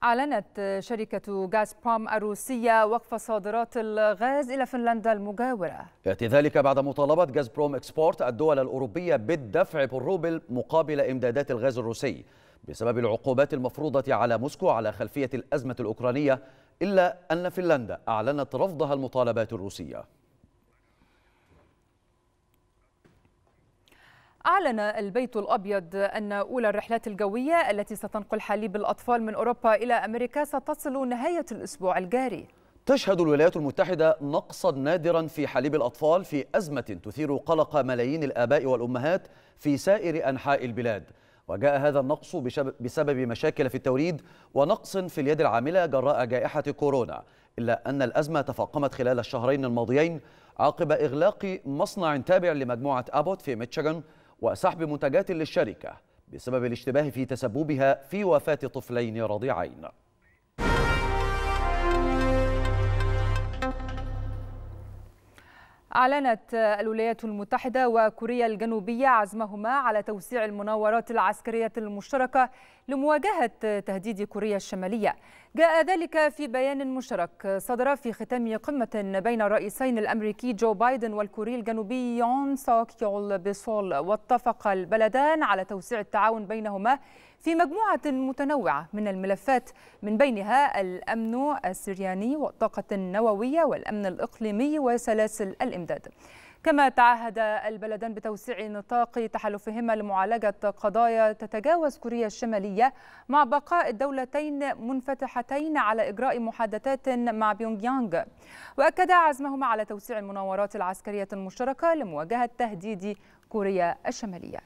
أعلنت شركة غاز بروم الروسية وقف صادرات الغاز إلى فنلندا المجاورة. يأتي ذلك بعد مطالبة غاز بروم إكسبورت الدول الأوروبية بالدفع بالروبل مقابل إمدادات الغاز الروسي بسبب العقوبات المفروضة على موسكو على خلفية الأزمة الأوكرانية، إلا أن فنلندا أعلنت رفضها المطالبات الروسية. أعلن البيت الأبيض أن أولى الرحلات الجوية التي ستنقل حليب الأطفال من أوروبا إلى أمريكا ستصل نهاية الأسبوع الجاري. تشهد الولايات المتحدة نقصا نادرا في حليب الأطفال في أزمة تثير قلق ملايين الآباء والأمهات في سائر أنحاء البلاد، وجاء هذا النقص بسبب مشاكل في التوريد ونقص في اليد العاملة جراء جائحة كورونا، إلا أن الأزمة تفاقمت خلال الشهرين الماضيين عقب إغلاق مصنع تابع لمجموعة أبوت في ميشيغان وسحب منتجات للشركة بسبب الاشتباه في تسببها في وفاة طفلين رضيعين. أعلنت الولايات المتحدة وكوريا الجنوبية عزمهما على توسيع المناورات العسكرية المشتركة لمواجهة تهديد كوريا الشمالية. جاء ذلك في بيان مشترك صدر في ختام قمة بين الرئيسين الأمريكي جو بايدن والكوري الجنوبي يون سوك يول بسول، واتفق البلدان على توسيع التعاون بينهما في مجموعة متنوعة من الملفات، من بينها الأمن السرياني والطاقة النووية والأمن الإقليمي وسلاسل الإمداد. كما تعهد البلدان بتوسيع نطاق تحالفهما لمعالجة قضايا تتجاوز كوريا الشمالية، مع بقاء الدولتين منفتحتين على إجراء محادثات مع بيونغ يانغ. وأكد عزمهما على توسيع المناورات العسكرية المشتركة لمواجهة تهديد كوريا الشمالية.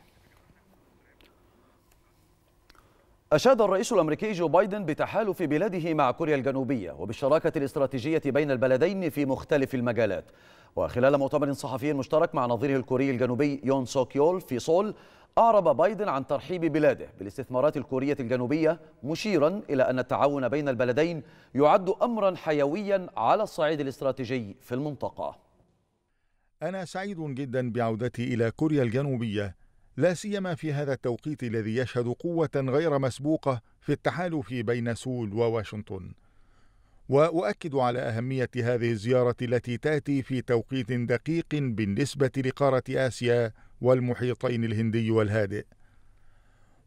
أشاد الرئيس الأمريكي جو بايدن بتحالف بلاده مع كوريا الجنوبية وبالشراكة الاستراتيجية بين البلدين في مختلف المجالات. وخلال مؤتمر صحفي مشترك مع نظيره الكوري الجنوبي يون سوك يول في سول، أعرب بايدن عن ترحيب بلاده بالاستثمارات الكورية الجنوبية، مشيرا إلى أن التعاون بين البلدين يعد أمرا حيويا على الصعيد الاستراتيجي في المنطقة. أنا سعيد جدا بعودتي إلى كوريا الجنوبية، لا سيما في هذا التوقيت الذي يشهد قوة غير مسبوقة في التحالف بين سول وواشنطن، وأؤكد على أهمية هذه الزيارة التي تأتي في توقيت دقيق بالنسبة لقارة آسيا والمحيطين الهندي والهادئ،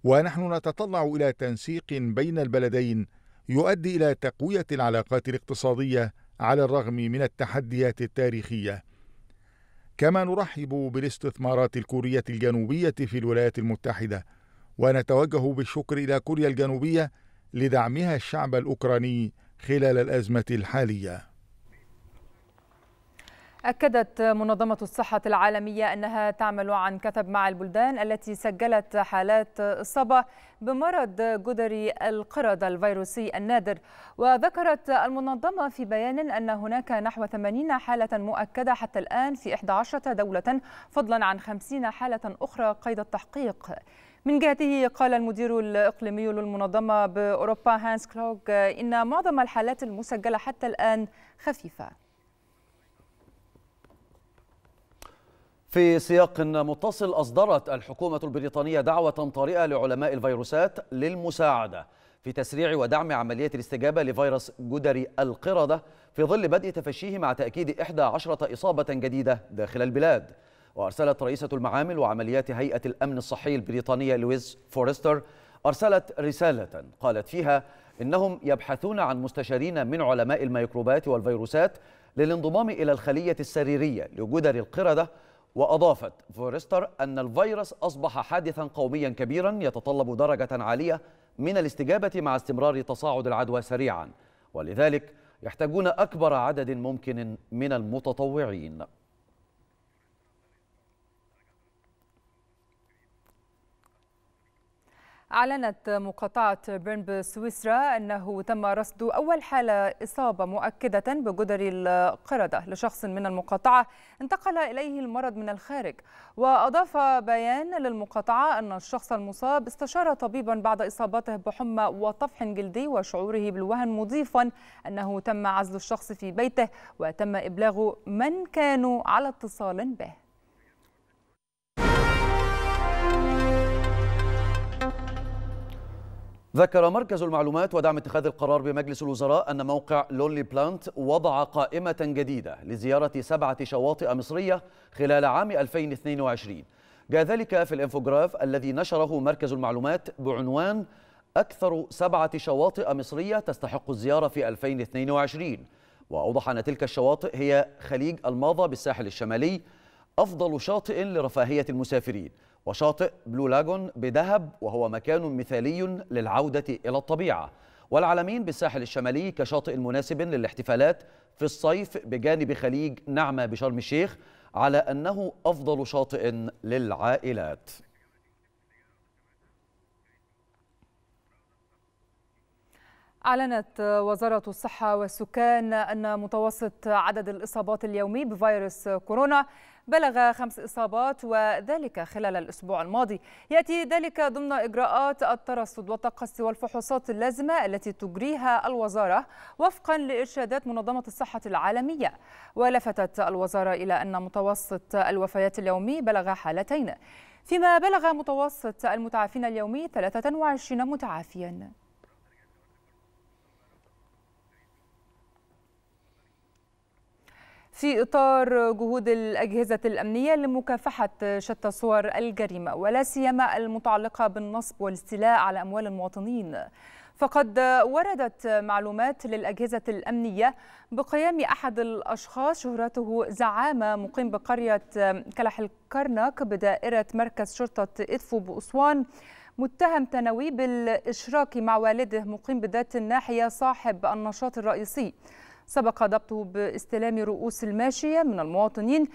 ونحن نتطلع إلى تنسيق بين البلدين يؤدي إلى تقوية العلاقات الاقتصادية على الرغم من التحديات التاريخية. كما نرحب بالاستثمارات الكورية الجنوبية في الولايات المتحدة، ونتوجه بالشكر إلى كوريا الجنوبية لدعمها الشعب الأوكراني خلال الأزمة الحالية. أكدت منظمة الصحة العالمية أنها تعمل عن كثب مع البلدان التي سجلت حالات إصابة بمرض جدري القردة الفيروسي النادر. وذكرت المنظمة في بيان أن هناك نحو 80 حالة مؤكدة حتى الآن في 11 دولة، فضلا عن 50 حالة أخرى قيد التحقيق. من جهته قال المدير الإقليمي للمنظمة بأوروبا هانس كلوغ إن معظم الحالات المسجلة حتى الآن خفيفة. في سياق متصل، أصدرت الحكومة البريطانية دعوة طارئة لعلماء الفيروسات للمساعدة في تسريع ودعم عملية الاستجابة لفيروس جدري القردة في ظل بدء تفشيه، مع تأكيد 11 إصابة جديدة داخل البلاد. وأرسلت رئيسة المعامل وعمليات هيئة الأمن الصحي البريطانية لويز فورستر أرسلت رسالة قالت فيها إنهم يبحثون عن مستشارين من علماء الميكروبات والفيروسات للانضمام إلى الخلية السريرية لجدري القردة. وأضافت فورستر أن الفيروس أصبح حادثا قوميا كبيرا يتطلب درجة عالية من الاستجابة مع استمرار تصاعد العدوى سريعا، ولذلك يحتاجون أكبر عدد ممكن من المتطوعين. أعلنت مقاطعة بيرن بسويسرا أنه تم رصد أول حالة إصابة مؤكدة بجدر القردة لشخص من المقاطعة انتقل إليه المرض من الخارج. وأضاف بيان للمقاطعة أن الشخص المصاب استشار طبيبا بعد إصابته بحمى وطفح جلدي وشعوره بالوهن، مضيفا أنه تم عزل الشخص في بيته وتم إبلاغ من كانوا على اتصال به. ذكر مركز المعلومات ودعم اتخاذ القرار بمجلس الوزراء أن موقع لونلي بلانت وضع قائمة جديدة لزيارة 7 شواطئ مصرية خلال عام 2022. جاء ذلك في الانفوجراف الذي نشره مركز المعلومات بعنوان أكثر 7 شواطئ مصرية تستحق الزيارة في 2022. وأوضح أن تلك الشواطئ هي خليج الماضة بالساحل الشمالي، أفضل شاطئ لرفاهية المسافرين، وشاطئ بلو لاجون بدهب وهو مكان مثالي للعودة إلى الطبيعة، والعلمين بالساحل الشمالي كشاطئ مناسب للاحتفالات في الصيف، بجانب خليج نعمة بشرم الشيخ على أنه أفضل شاطئ للعائلات. أعلنت وزارة الصحة والسكان أن متوسط عدد الإصابات اليومي بفيروس كورونا بلغ 5 إصابات، وذلك خلال الأسبوع الماضي. يأتي ذلك ضمن إجراءات الترصد والتقصي والفحوصات اللازمة التي تجريها الوزارة وفقا لإرشادات منظمة الصحة العالمية. ولفتت الوزارة إلى أن متوسط الوفيات اليومي بلغ حالتين، فيما بلغ متوسط المتعافين اليومي 23 متعافيا. في إطار جهود الأجهزة الأمنية لمكافحة شتى صور الجريمة ولا سيما المتعلقة بالنصب والاستيلاء على أموال المواطنين، فقد وردت معلومات للأجهزة الأمنية بقيام أحد الأشخاص شهرته زعامة مقيم بقرية كلح الكرنك بدائرة مركز شرطة إدفو بأسوان، متهم ثانوي بالإشراك مع والده مقيم بذات الناحية صاحب النشاط الرئيسي، سبق ضبطه باستلام رؤوس الماشية من المواطنين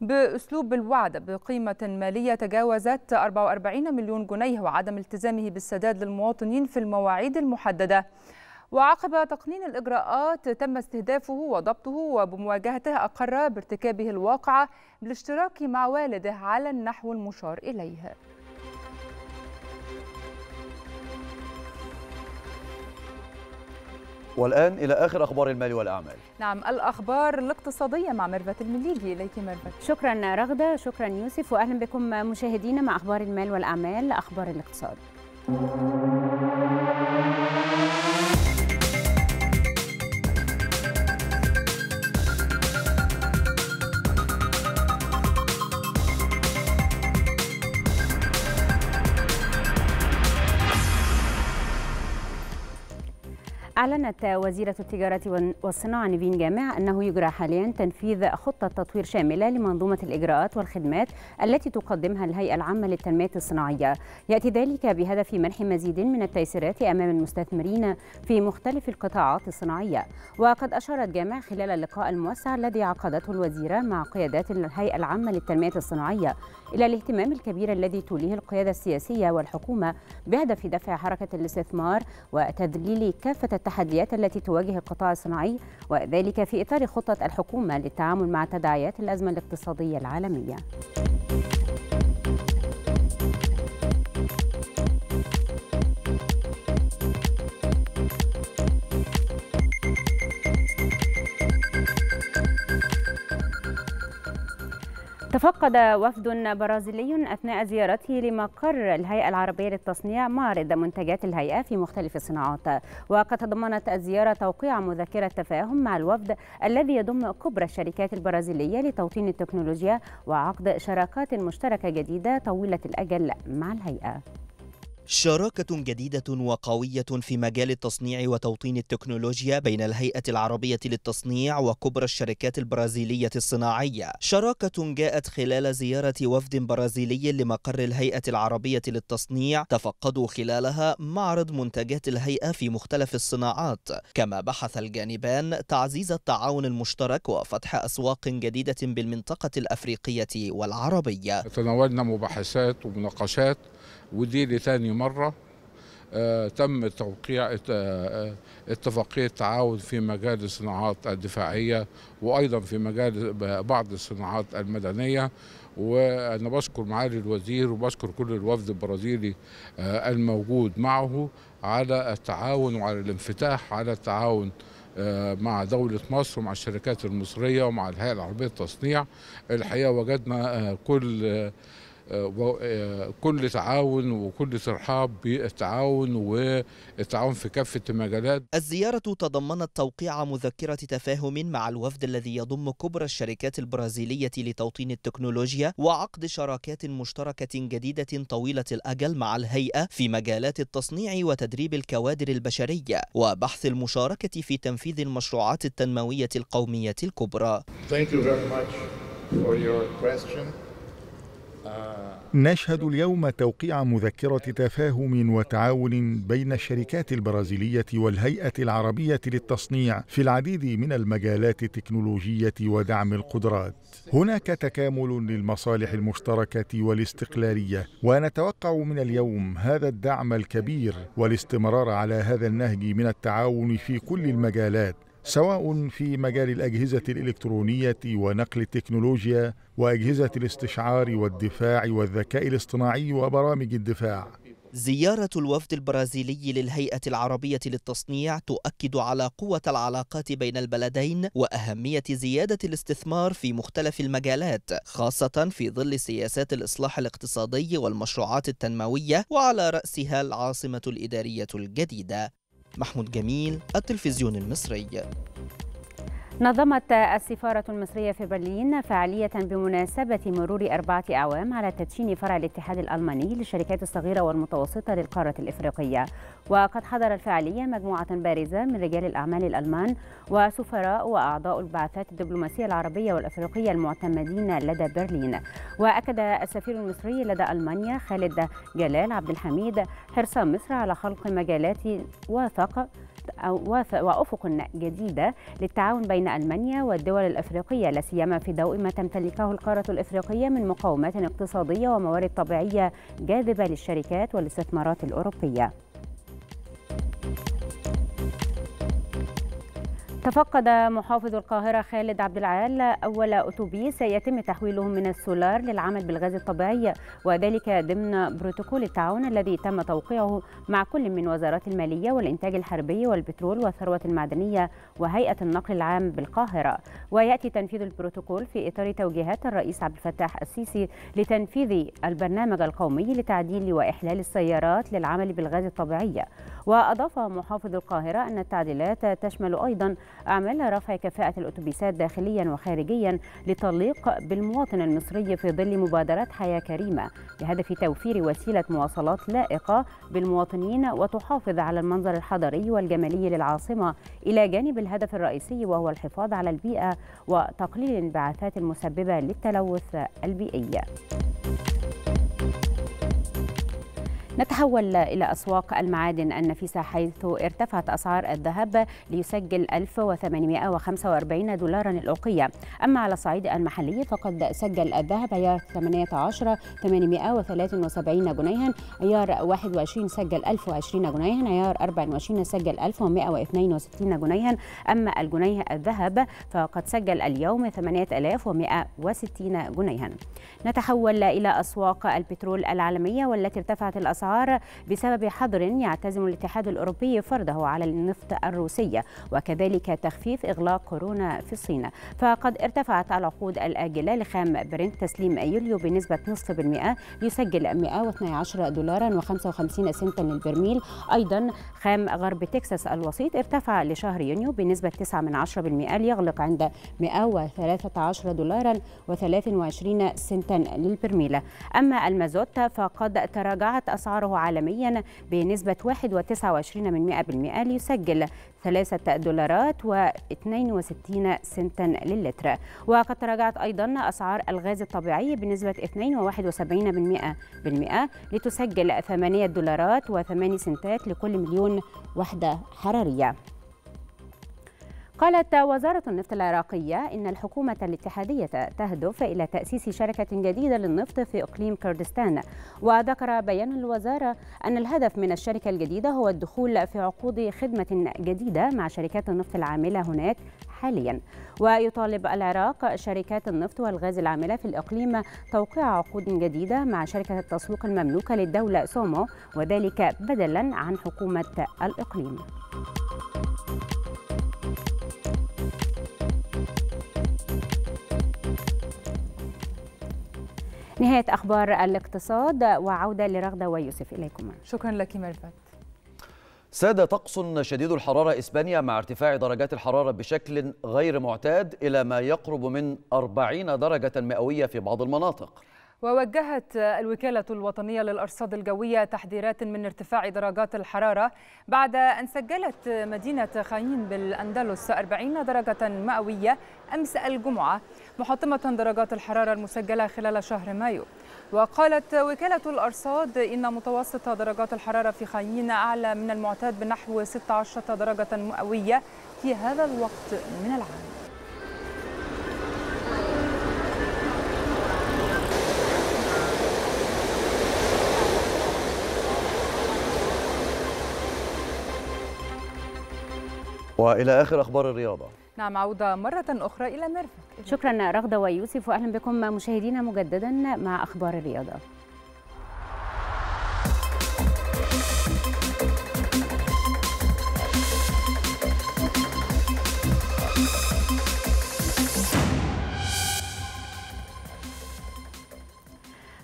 بأسلوب الوعد بقيمة مالية تجاوزت 44 مليون جنيه، وعدم التزامه بالسداد للمواطنين في المواعيد المحددة. وعقب تقنين الإجراءات تم استهدافه وضبطه، وبمواجهته أقر بارتكابه الواقعة بالاشتراك مع والده على النحو المشار إليه. والآن إلى آخر أخبار المال والأعمال. نعم، الأخبار الاقتصادية مع ميرفت المليجي. إليك ميرفت. شكرا رغدة، شكرا يوسف، وأهلا بكم مشاهدينا مع أخبار المال والأعمال. أخبار الاقتصاد. أعلنت وزيرة التجارة والصناعة نيفين جامع أنه يجرى حاليا تنفيذ خطة تطوير شاملة لمنظومة الإجراءات والخدمات التي تقدمها الهيئة العامة للتنمية الصناعية، يأتي ذلك بهدف منح مزيد من التيسيرات أمام المستثمرين في مختلف القطاعات الصناعية. وقد أشارت جامع خلال اللقاء الموسع الذي عقدته الوزيرة مع قيادات الهيئة العامة للتنمية الصناعية إلى الاهتمام الكبير الذي توليه القيادة السياسية والحكومة بهدف دفع حركة الاستثمار وتذليل كافة التحديات التي تواجه القطاع الصناعي، وذلك في إطار خطة الحكومة للتعامل مع تداعيات الأزمة الاقتصادية العالمية. تفقد وفد برازيلي أثناء زيارته لمقر الهيئة العربية للتصنيع معرض منتجات الهيئة في مختلف الصناعات، وقد تضمنت الزيارة توقيع مذكرة تفاهم مع الوفد الذي يضم كبرى الشركات البرازيلية لتوطين التكنولوجيا وعقد شراكات مشتركة جديدة طويلة الأجل مع الهيئة. شراكة جديدة وقوية في مجال التصنيع وتوطين التكنولوجيا بين الهيئة العربية للتصنيع وكبرى الشركات البرازيلية الصناعية، شراكة جاءت خلال زيارة وفد برازيلي لمقر الهيئة العربية للتصنيع، تفقدوا خلالها معرض منتجات الهيئة في مختلف الصناعات، كما بحث الجانبان تعزيز التعاون المشترك وفتح أسواق جديدة بالمنطقة الأفريقية والعربية. تناولنا مباحثات ومناقشات، ودي لثاني مرة تم توقيع اتفاقية تعاون في مجال الصناعات الدفاعية وأيضا في مجال بعض الصناعات المدنية. وأنا بشكر معالي الوزير وبشكر كل الوفد البرازيلي الموجود معه على التعاون وعلى الانفتاح على التعاون مع دولة مصر ومع الشركات المصرية ومع الهيئة العربية للتصنيع. الحقيقة وجدنا كل تعاون وكل ترحاب بالتعاون والتعاون في كافة المجالات. الزيارة تضمنت توقيع مذكرة تفاهم مع الوفد الذي يضم كبرى الشركات البرازيلية لتوطين التكنولوجيا وعقد شراكات مشتركة جديدة طويلة الأجل مع الهيئة في مجالات التصنيع وتدريب الكوادر البشرية وبحث المشاركة في تنفيذ المشروعات التنموية القومية الكبرى. Thank you very much for your question. نشهد اليوم توقيع مذكرة تفاهم وتعاون بين الشركات البرازيلية والهيئة العربية للتصنيع في العديد من المجالات التكنولوجية ودعم القدرات. هناك تكامل للمصالح المشتركة والاستقلالية، ونتوقع من اليوم هذا الدعم الكبير والاستمرار على هذا النهج من التعاون في كل المجالات، سواء في مجال الأجهزة الإلكترونية ونقل التكنولوجيا وأجهزة الاستشعار والدفاع والذكاء الاصطناعي وبرامج الدفاع. زيارة الوفد البرازيلي للهيئة العربية للتصنيع تؤكد على قوة العلاقات بين البلدين وأهمية زيادة الاستثمار في مختلف المجالات، خاصة في ظل سياسات الإصلاح الاقتصادي والمشروعات التنموية وعلى رأسها العاصمة الإدارية الجديدة. محمود جميل، التلفزيون المصري. نظمت السفارة المصرية في برلين فعالية بمناسبة مرور 4 أعوام على تدشين فرع الاتحاد الألماني للشركات الصغيرة والمتوسطة للقارة الإفريقية، وقد حضر الفعالية مجموعة بارزة من رجال الأعمال الألمان وسفراء وأعضاء البعثات الدبلوماسية العربية والأفريقية المعتمدين لدى برلين. وأكد السفير المصري لدى ألمانيا خالد جلال عبد الحميد حرص مصر على خلق مجالات وأفق جديدة للتعاون بين ألمانيا والدول الأفريقية، لا سيما في ضوء ما تمتلكه القارة الأفريقية من مقومات اقتصادية وموارد طبيعية جاذبة للشركات والاستثمارات الأوروبية. تفقد محافظ القاهرة خالد عبد العال أول أتوبيس يتم تحويله من السولار للعمل بالغاز الطبيعي، وذلك ضمن بروتوكول التعاون الذي تم توقيعه مع كل من وزارات المالية والإنتاج الحربي والبترول والثروة المعدنية وهيئة النقل العام بالقاهرة. ويأتي تنفيذ البروتوكول في إطار توجيهات الرئيس عبد الفتاح السيسي لتنفيذ البرنامج القومي لتعديل وإحلال السيارات للعمل بالغاز الطبيعي. وأضاف محافظ القاهرة أن التعديلات تشمل أيضا أعمال رفع كفاءة الأتوبيسات داخليا وخارجيا لتليق بالمواطن المصري في ظل مبادرة حياة كريمة بهدف توفير وسيلة مواصلات لائقة بالمواطنين وتحافظ على المنظر الحضري والجمالي للعاصمة، إلى جانب الهدف الرئيسي وهو الحفاظ على البيئة وتقليل الانبعاثات المسببة للتلوث البيئي. نتحول إلى أسواق المعادن النفيسة، حيث ارتفعت أسعار الذهب ليسجل 1845 دولارا الأوقية. أما على الصعيد المحلي فقد سجل الذهب عيار 18 873 جنيها، عيار 21 سجل 1020 جنيها، عيار 24 سجل 1162 جنيها. أما الجنيه الذهب فقد سجل اليوم 8160 جنيها. نتحول إلى أسواق البترول العالمية والتي ارتفعت الأسعار بسبب حظر يعتزم الاتحاد الأوروبي فرضه على النفط الروسي وكذلك تخفيف إغلاق كورونا في الصين. فقد ارتفعت العقود الآجلة لخام برنت تسليم يوليو بنسبة 0.5% ليسجل 112 دولارا و55 سنتا للبرميل. أيضا خام غرب تكساس الوسيط ارتفع لشهر يونيو بنسبة 9% ليغلق عند 113 دولارا و23 سنتا للبرميل. أما المازوت فقد تراجعت أسعاره عالميا بنسبة 1.29% ليسجل 3 دولارات و62 سنتا للتر. وقد تراجعت أيضا أسعار الغاز الطبيعي بنسبة 2.71% لتسجل 8 دولارات و8 سنتات لكل مليون وحدة حرارية. قالت وزارة النفط العراقية إن الحكومة الاتحادية تهدف إلى تأسيس شركة جديدة للنفط في إقليم كردستان. وذكر بيان الوزارة أن الهدف من الشركة الجديدة هو الدخول في عقود خدمة جديدة مع شركات النفط العاملة هناك حاليا. ويطالب العراق شركات النفط والغاز العاملة في الإقليم توقيع عقود جديدة مع شركة التسويق المملوكة للدولة سومو، وذلك بدلا عن حكومة الإقليم. نهاية أخبار الاقتصاد وعودة لرغدة ويوسف، إليكم. شكرا لك ميرفت. ساد طقس شديد الحرارة إسبانيا مع ارتفاع درجات الحرارة بشكل غير معتاد إلى ما يقرب من 40 درجة مئوية في بعض المناطق. ووجهت الوكالة الوطنية للأرصاد الجوية تحذيرات من ارتفاع درجات الحرارة بعد أن سجلت مدينة خاين بالأندلس 40 درجة مئوية أمس الجمعة، محطمة درجات الحرارة المسجلة خلال شهر مايو. وقالت وكالة الأرصاد إن متوسط درجات الحرارة في خاين أعلى من المعتاد بنحو 16 درجة مئوية في هذا الوقت من العام. وإلى آخر أخبار الرياضة. نعم، عودة مرة أخرى إلى مرفق. شكرا رغدة ويوسف، وأهلا بكم مشاهدينا مجددا مع أخبار الرياضة.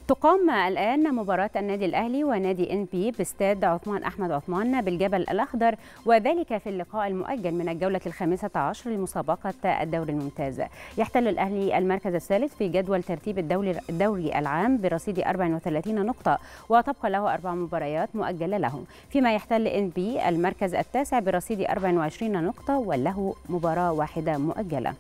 تقام الآن مباراة النادي الأهلي ونادي إن بي باستاد عثمان أحمد عثمان بالجبل الأخضر، وذلك في اللقاء المؤجل من الجولة ال15 لمسابقة الدوري الممتاز. يحتل الأهلي المركز الثالث في جدول ترتيب الدوري العام برصيد 34 نقطة، وتبقى له 4 مباريات مؤجلة له، فيما يحتل إن بي المركز التاسع برصيد 24 نقطة وله مباراة واحدة مؤجلة.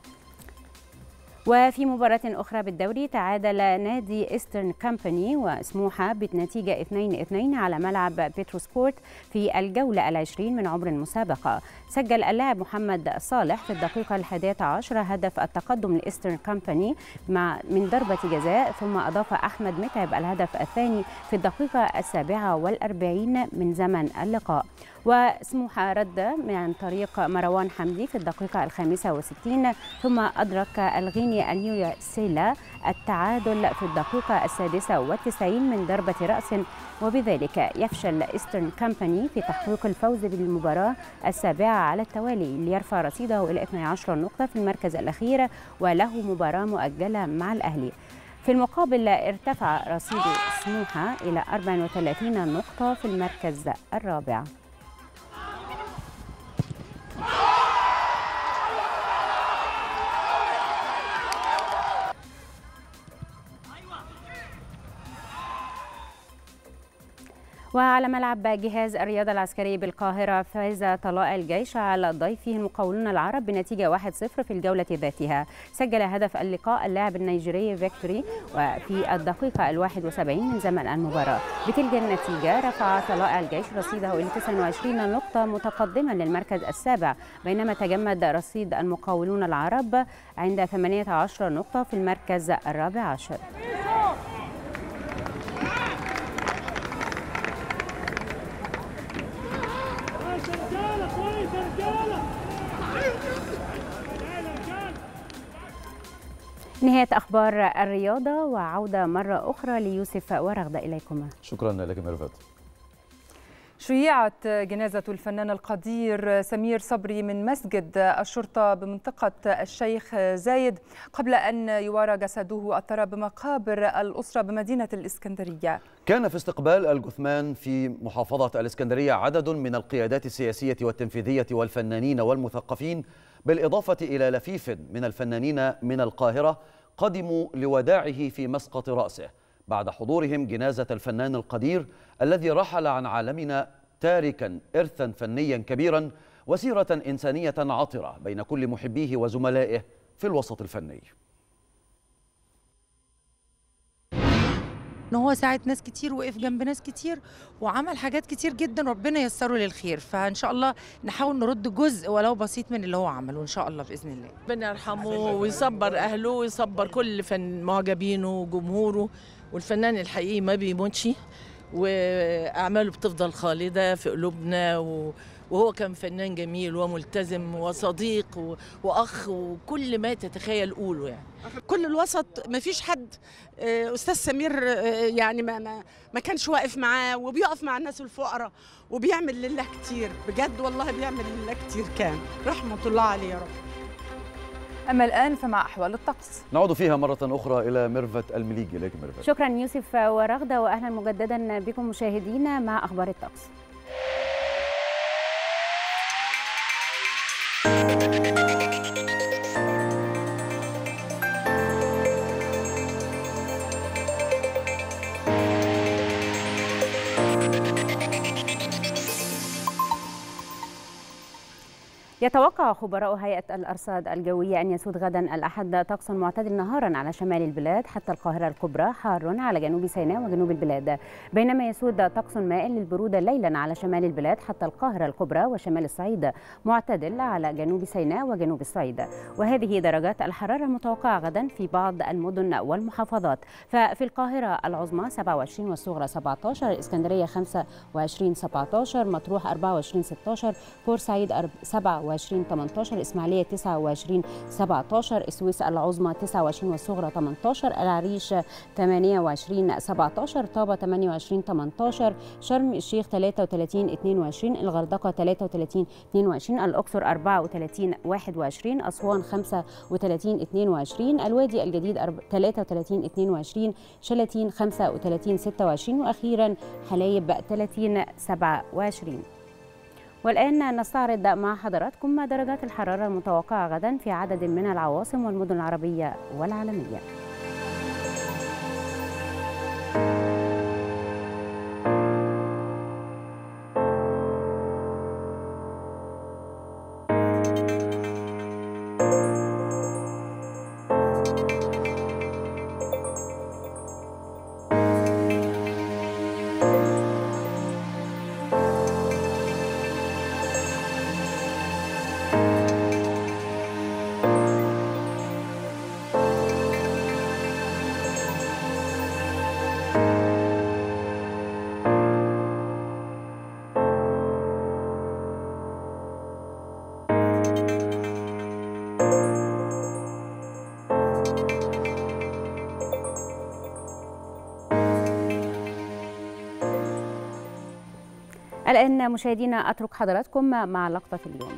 وفي مباراة أخرى بالدوري تعادل نادي إيسترن كامباني وسموحة بنتيجة 2-2 على ملعب بيترو سبورت في الجولة ال20 من عمر المسابقة. سجل اللاعب محمد صالح في الدقيقة ال11 هدف التقدم لإيسترن كامباني من ضربة جزاء، ثم أضاف أحمد متعب الهدف الثاني في الدقيقة ال47 من زمن اللقاء. وسموحة رد عن طريق مروان حمدي في الدقيقة ال65، ثم أدرك الغيني النيو سيلا التعادل في الدقيقة ال96 من ضربة رأس، وبذلك يفشل إيسترن كامباني في تحقيق الفوز بالمباراة ال7 على التوالي، ليرفع رصيده إلى 12 نقطة في المركز الأخير وله مباراة مؤجلة مع الأهلي. في المقابل ارتفع رصيد سموحة إلى 34 نقطة في المركز الرابع. وعلى ملعب جهاز الرياضة العسكرية بالقاهرة فاز طلاء الجيش على ضيفه المقاولون العرب بنتيجة 1-0 في الجولة ذاتها. سجل هدف اللقاء اللاعب النيجيري فيكتوري وفي الدقيقة ال71 من زمن المباراة. بتلك النتيجة رفع طلاء الجيش رصيده إلى 29 نقطة متقدما للمركز السابع، بينما تجمد رصيد المقاولون العرب عند 18 نقطة في المركز الرابع عشر. نهاية أخبار الرياضة وعودة مرة أخرى ليوسف ورغدة، إليكما. شكرا لك ميرفت. شيعت جنازة الفنان القدير سمير صبري من مسجد الشرطة بمنطقة الشيخ زايد قبل أن يوارى جسده الطرى بمقابر الأسرة بمدينة الإسكندرية. كان في استقبال الجثمان في محافظة الإسكندرية عدد من القيادات السياسية والتنفيذية والفنانين والمثقفين، بالإضافة إلى لفيف من الفنانين من القاهرة قدموا لوداعه في مسقط رأسه، بعد حضورهم جنازة الفنان القدير الذي رحل عن عالمنا تاركا إرثا فنيا كبيرا وسيرة إنسانية عطرة بين كل محبيه وزملائه في الوسط الفني. ان هو ساعد ناس كتير، وقف جنب ناس كتير، وعمل حاجات كتير جدا ربنا ييسره للخير. فان شاء الله نحاول نرد جزء ولو بسيط من اللي هو عمله ان شاء الله باذن الله. ربنا يرحمه ويصبر اهله ويصبر كل معجبينه وجمهوره، والفنان الحقيقي ما بيموتش، واعماله بتفضل خالده في قلوبنا. وهو كان فنان جميل وملتزم وصديق واخ، وكل ما تتخيل قوله يعني. كل الوسط، ما فيش حد. استاذ سمير يعني ما كانش واقف معاه، وبيقف مع الناس الفقراء، وبيعمل لله كتير بجد والله، بيعمل لله كتير، كان رحمه الله عليه يا رب. أما الآن فمع أحوال الطقس نعود فيها مرة أخرى إلى ميرفت المليجي. إليك ميرفت. شكرا يوسف ورغدة، وأهلا مجددا بكم مشاهدينا مع أخبار الطقس. يتوقع خبراء هيئة الأرصاد الجوية أن يسود غدا الأحد طقس معتدل نهارا على شمال البلاد، حتى القاهرة الكبرى، حار على جنوب سيناء وجنوب البلاد، بينما يسود طقس مائل للبرودة ليلا على شمال البلاد، حتى القاهرة الكبرى وشمال الصعيد، معتدل على جنوب سيناء وجنوب الصعيد. وهذه درجات الحرارة المتوقعة غدا في بعض المدن والمحافظات، ففي القاهرة العظمى 27 والصغرى 17، الإسكندرية 25 17، مطروح 24 16، بورسعيد 27 18، الإسماعيلية 29 17، السويس العظمى 29 والصغرى 18، العريش 28 17، طابة 28 18، شرم الشيخ 33 22، الغردقة 33 22، الأقصر 34 21، أسوان 35 22، الوادي الجديد 33 22، شلاتين 35 26، وأخيرا حلايب 30 27. والآن نستعرض مع حضراتكم درجات الحرارة المتوقعة غدا في عدد من العواصم والمدن العربية والعالمية. الآن مشاهدينا أترك حضراتكم مع لقطة اليوم.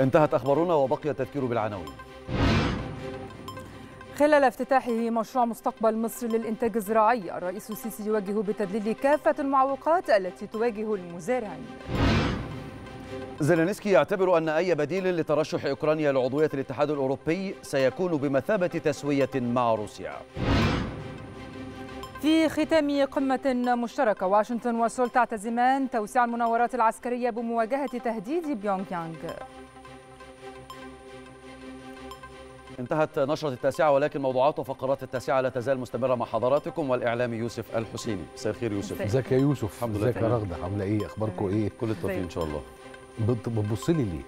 انتهت أخبارنا وبقي التذكير بالعناوين. خلال افتتاحه مشروع مستقبل مصر للإنتاج الزراعي، الرئيس السيسي يوجه بتذليل كافة المعوقات التي تواجه المزارعين. زيلينسكي يعتبر أن أي بديل لترشح أوكرانيا لعضوية الاتحاد الأوروبي سيكون بمثابة تسوية مع روسيا. في ختام قمة مشتركة، واشنطن وسول تعتزمان توسيع المناورات العسكرية بمواجهة تهديد بيونغ يانغ. انتهت نشرة التاسعة، ولكن موضوعات وفقرات التاسعة لا تزال مستمرة مع حضراتكم والإعلامي يوسف الحسيني. مساء الخير يوسف. ازيك يا يوسف؟ الحمد لله. ازيك يا رغدة؟ عاملة إيه؟ أخباركم إيه؟ كل التوفيق إن شاء الله. بتبص لي ليه؟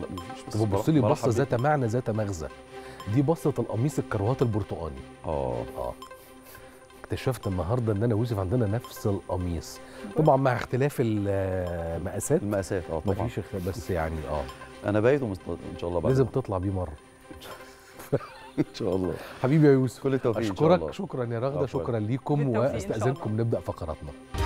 لا مش بتبص لي بصة ذات معنى ذات مغزى. دي بصة القميص الكروات البرتقاني. اكتشفت النهارده ان انا ويوسف عندنا نفس القميص، طبعا مع اختلاف المقاسات. المقاسات طبعا مفيش بس يعني انا بايته ان شاء الله بقى لازم تطلع بيه مره. ان شاء الله. حبيبي يا يوسف كل التوفيق. اشكرك، شكرا يا رغده، شكرا ليكم، واستاذنكم نبدا فقراتنا.